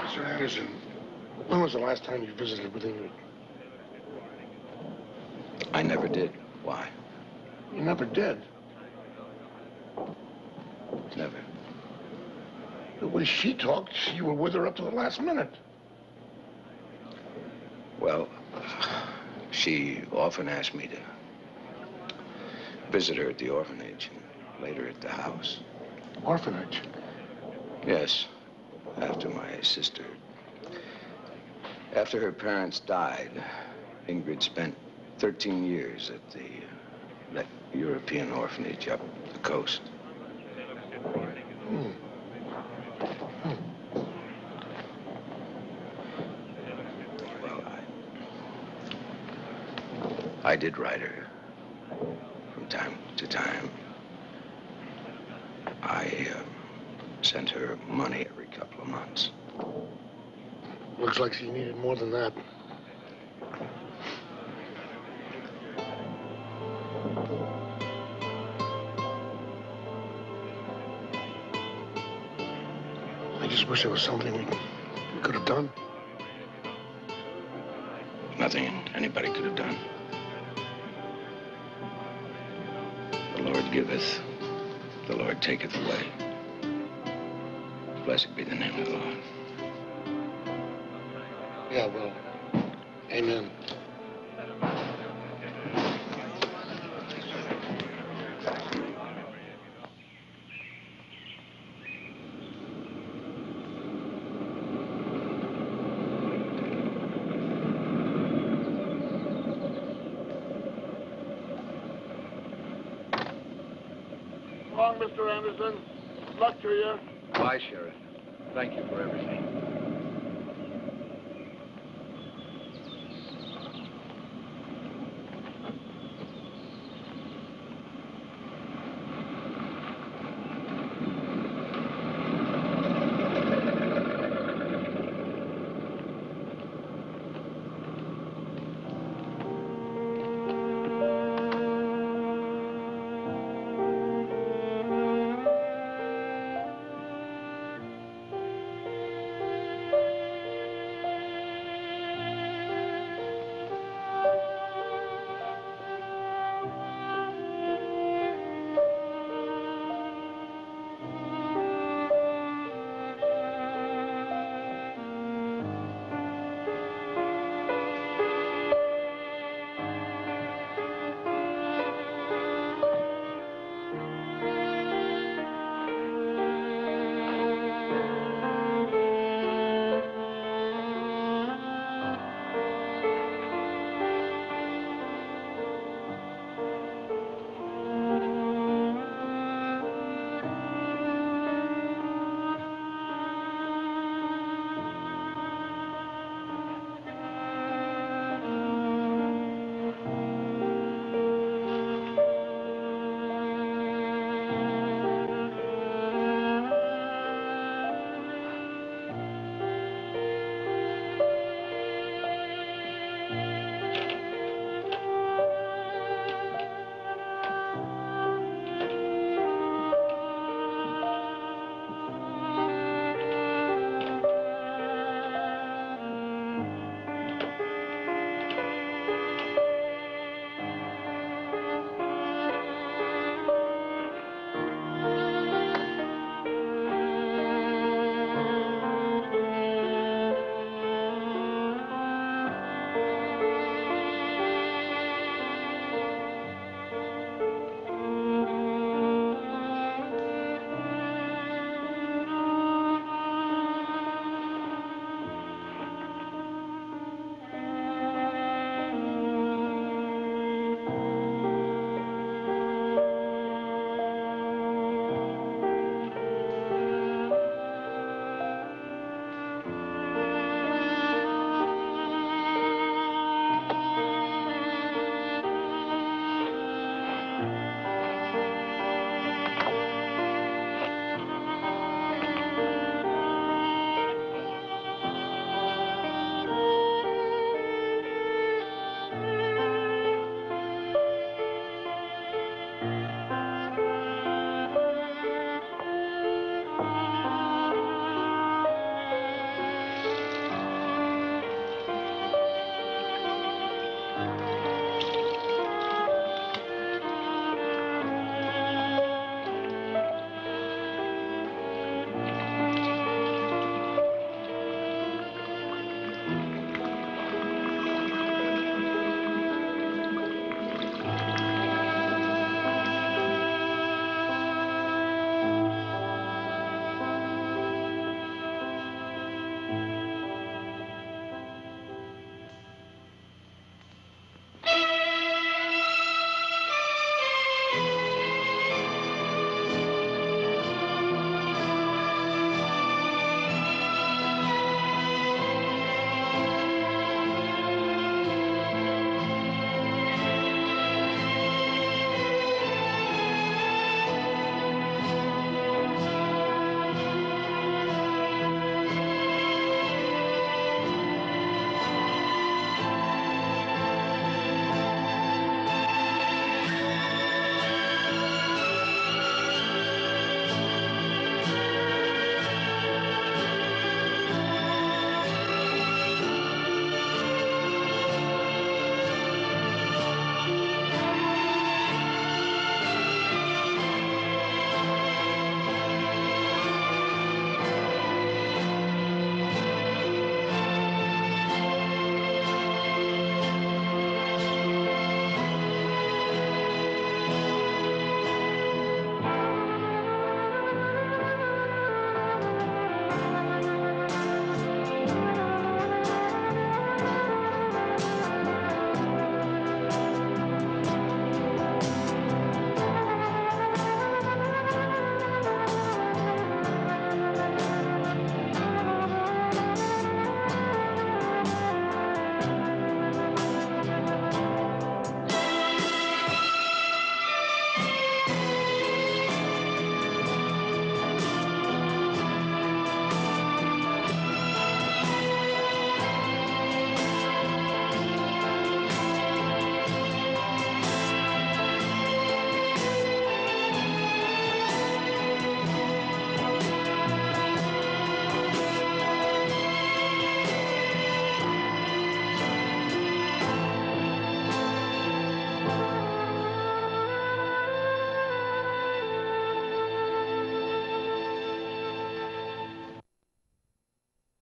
Mister Anderson, when was the last time you visited with Ingrid? I never did. Why? You never did? Never. The way she talked, you were with her up to the last minute. Well, she often asked me to visit her at the orphanage and later at the house. Orphanage? Yes, after my sister. After her parents died, Ingrid spent thirteen years at the that European orphanage up the coast. Hmm. I did write her from time to time. I uh, sent her money every couple of months. Looks like she needed more than that. I just wish there was something we could could have done? Nothing anybody could have done. The Lord giveth, the Lord taketh away. Blessed be the name of the Lord. Yeah, well, amen. Mister Anderson, good luck to you. Bye, Sheriff. Thank you for everything.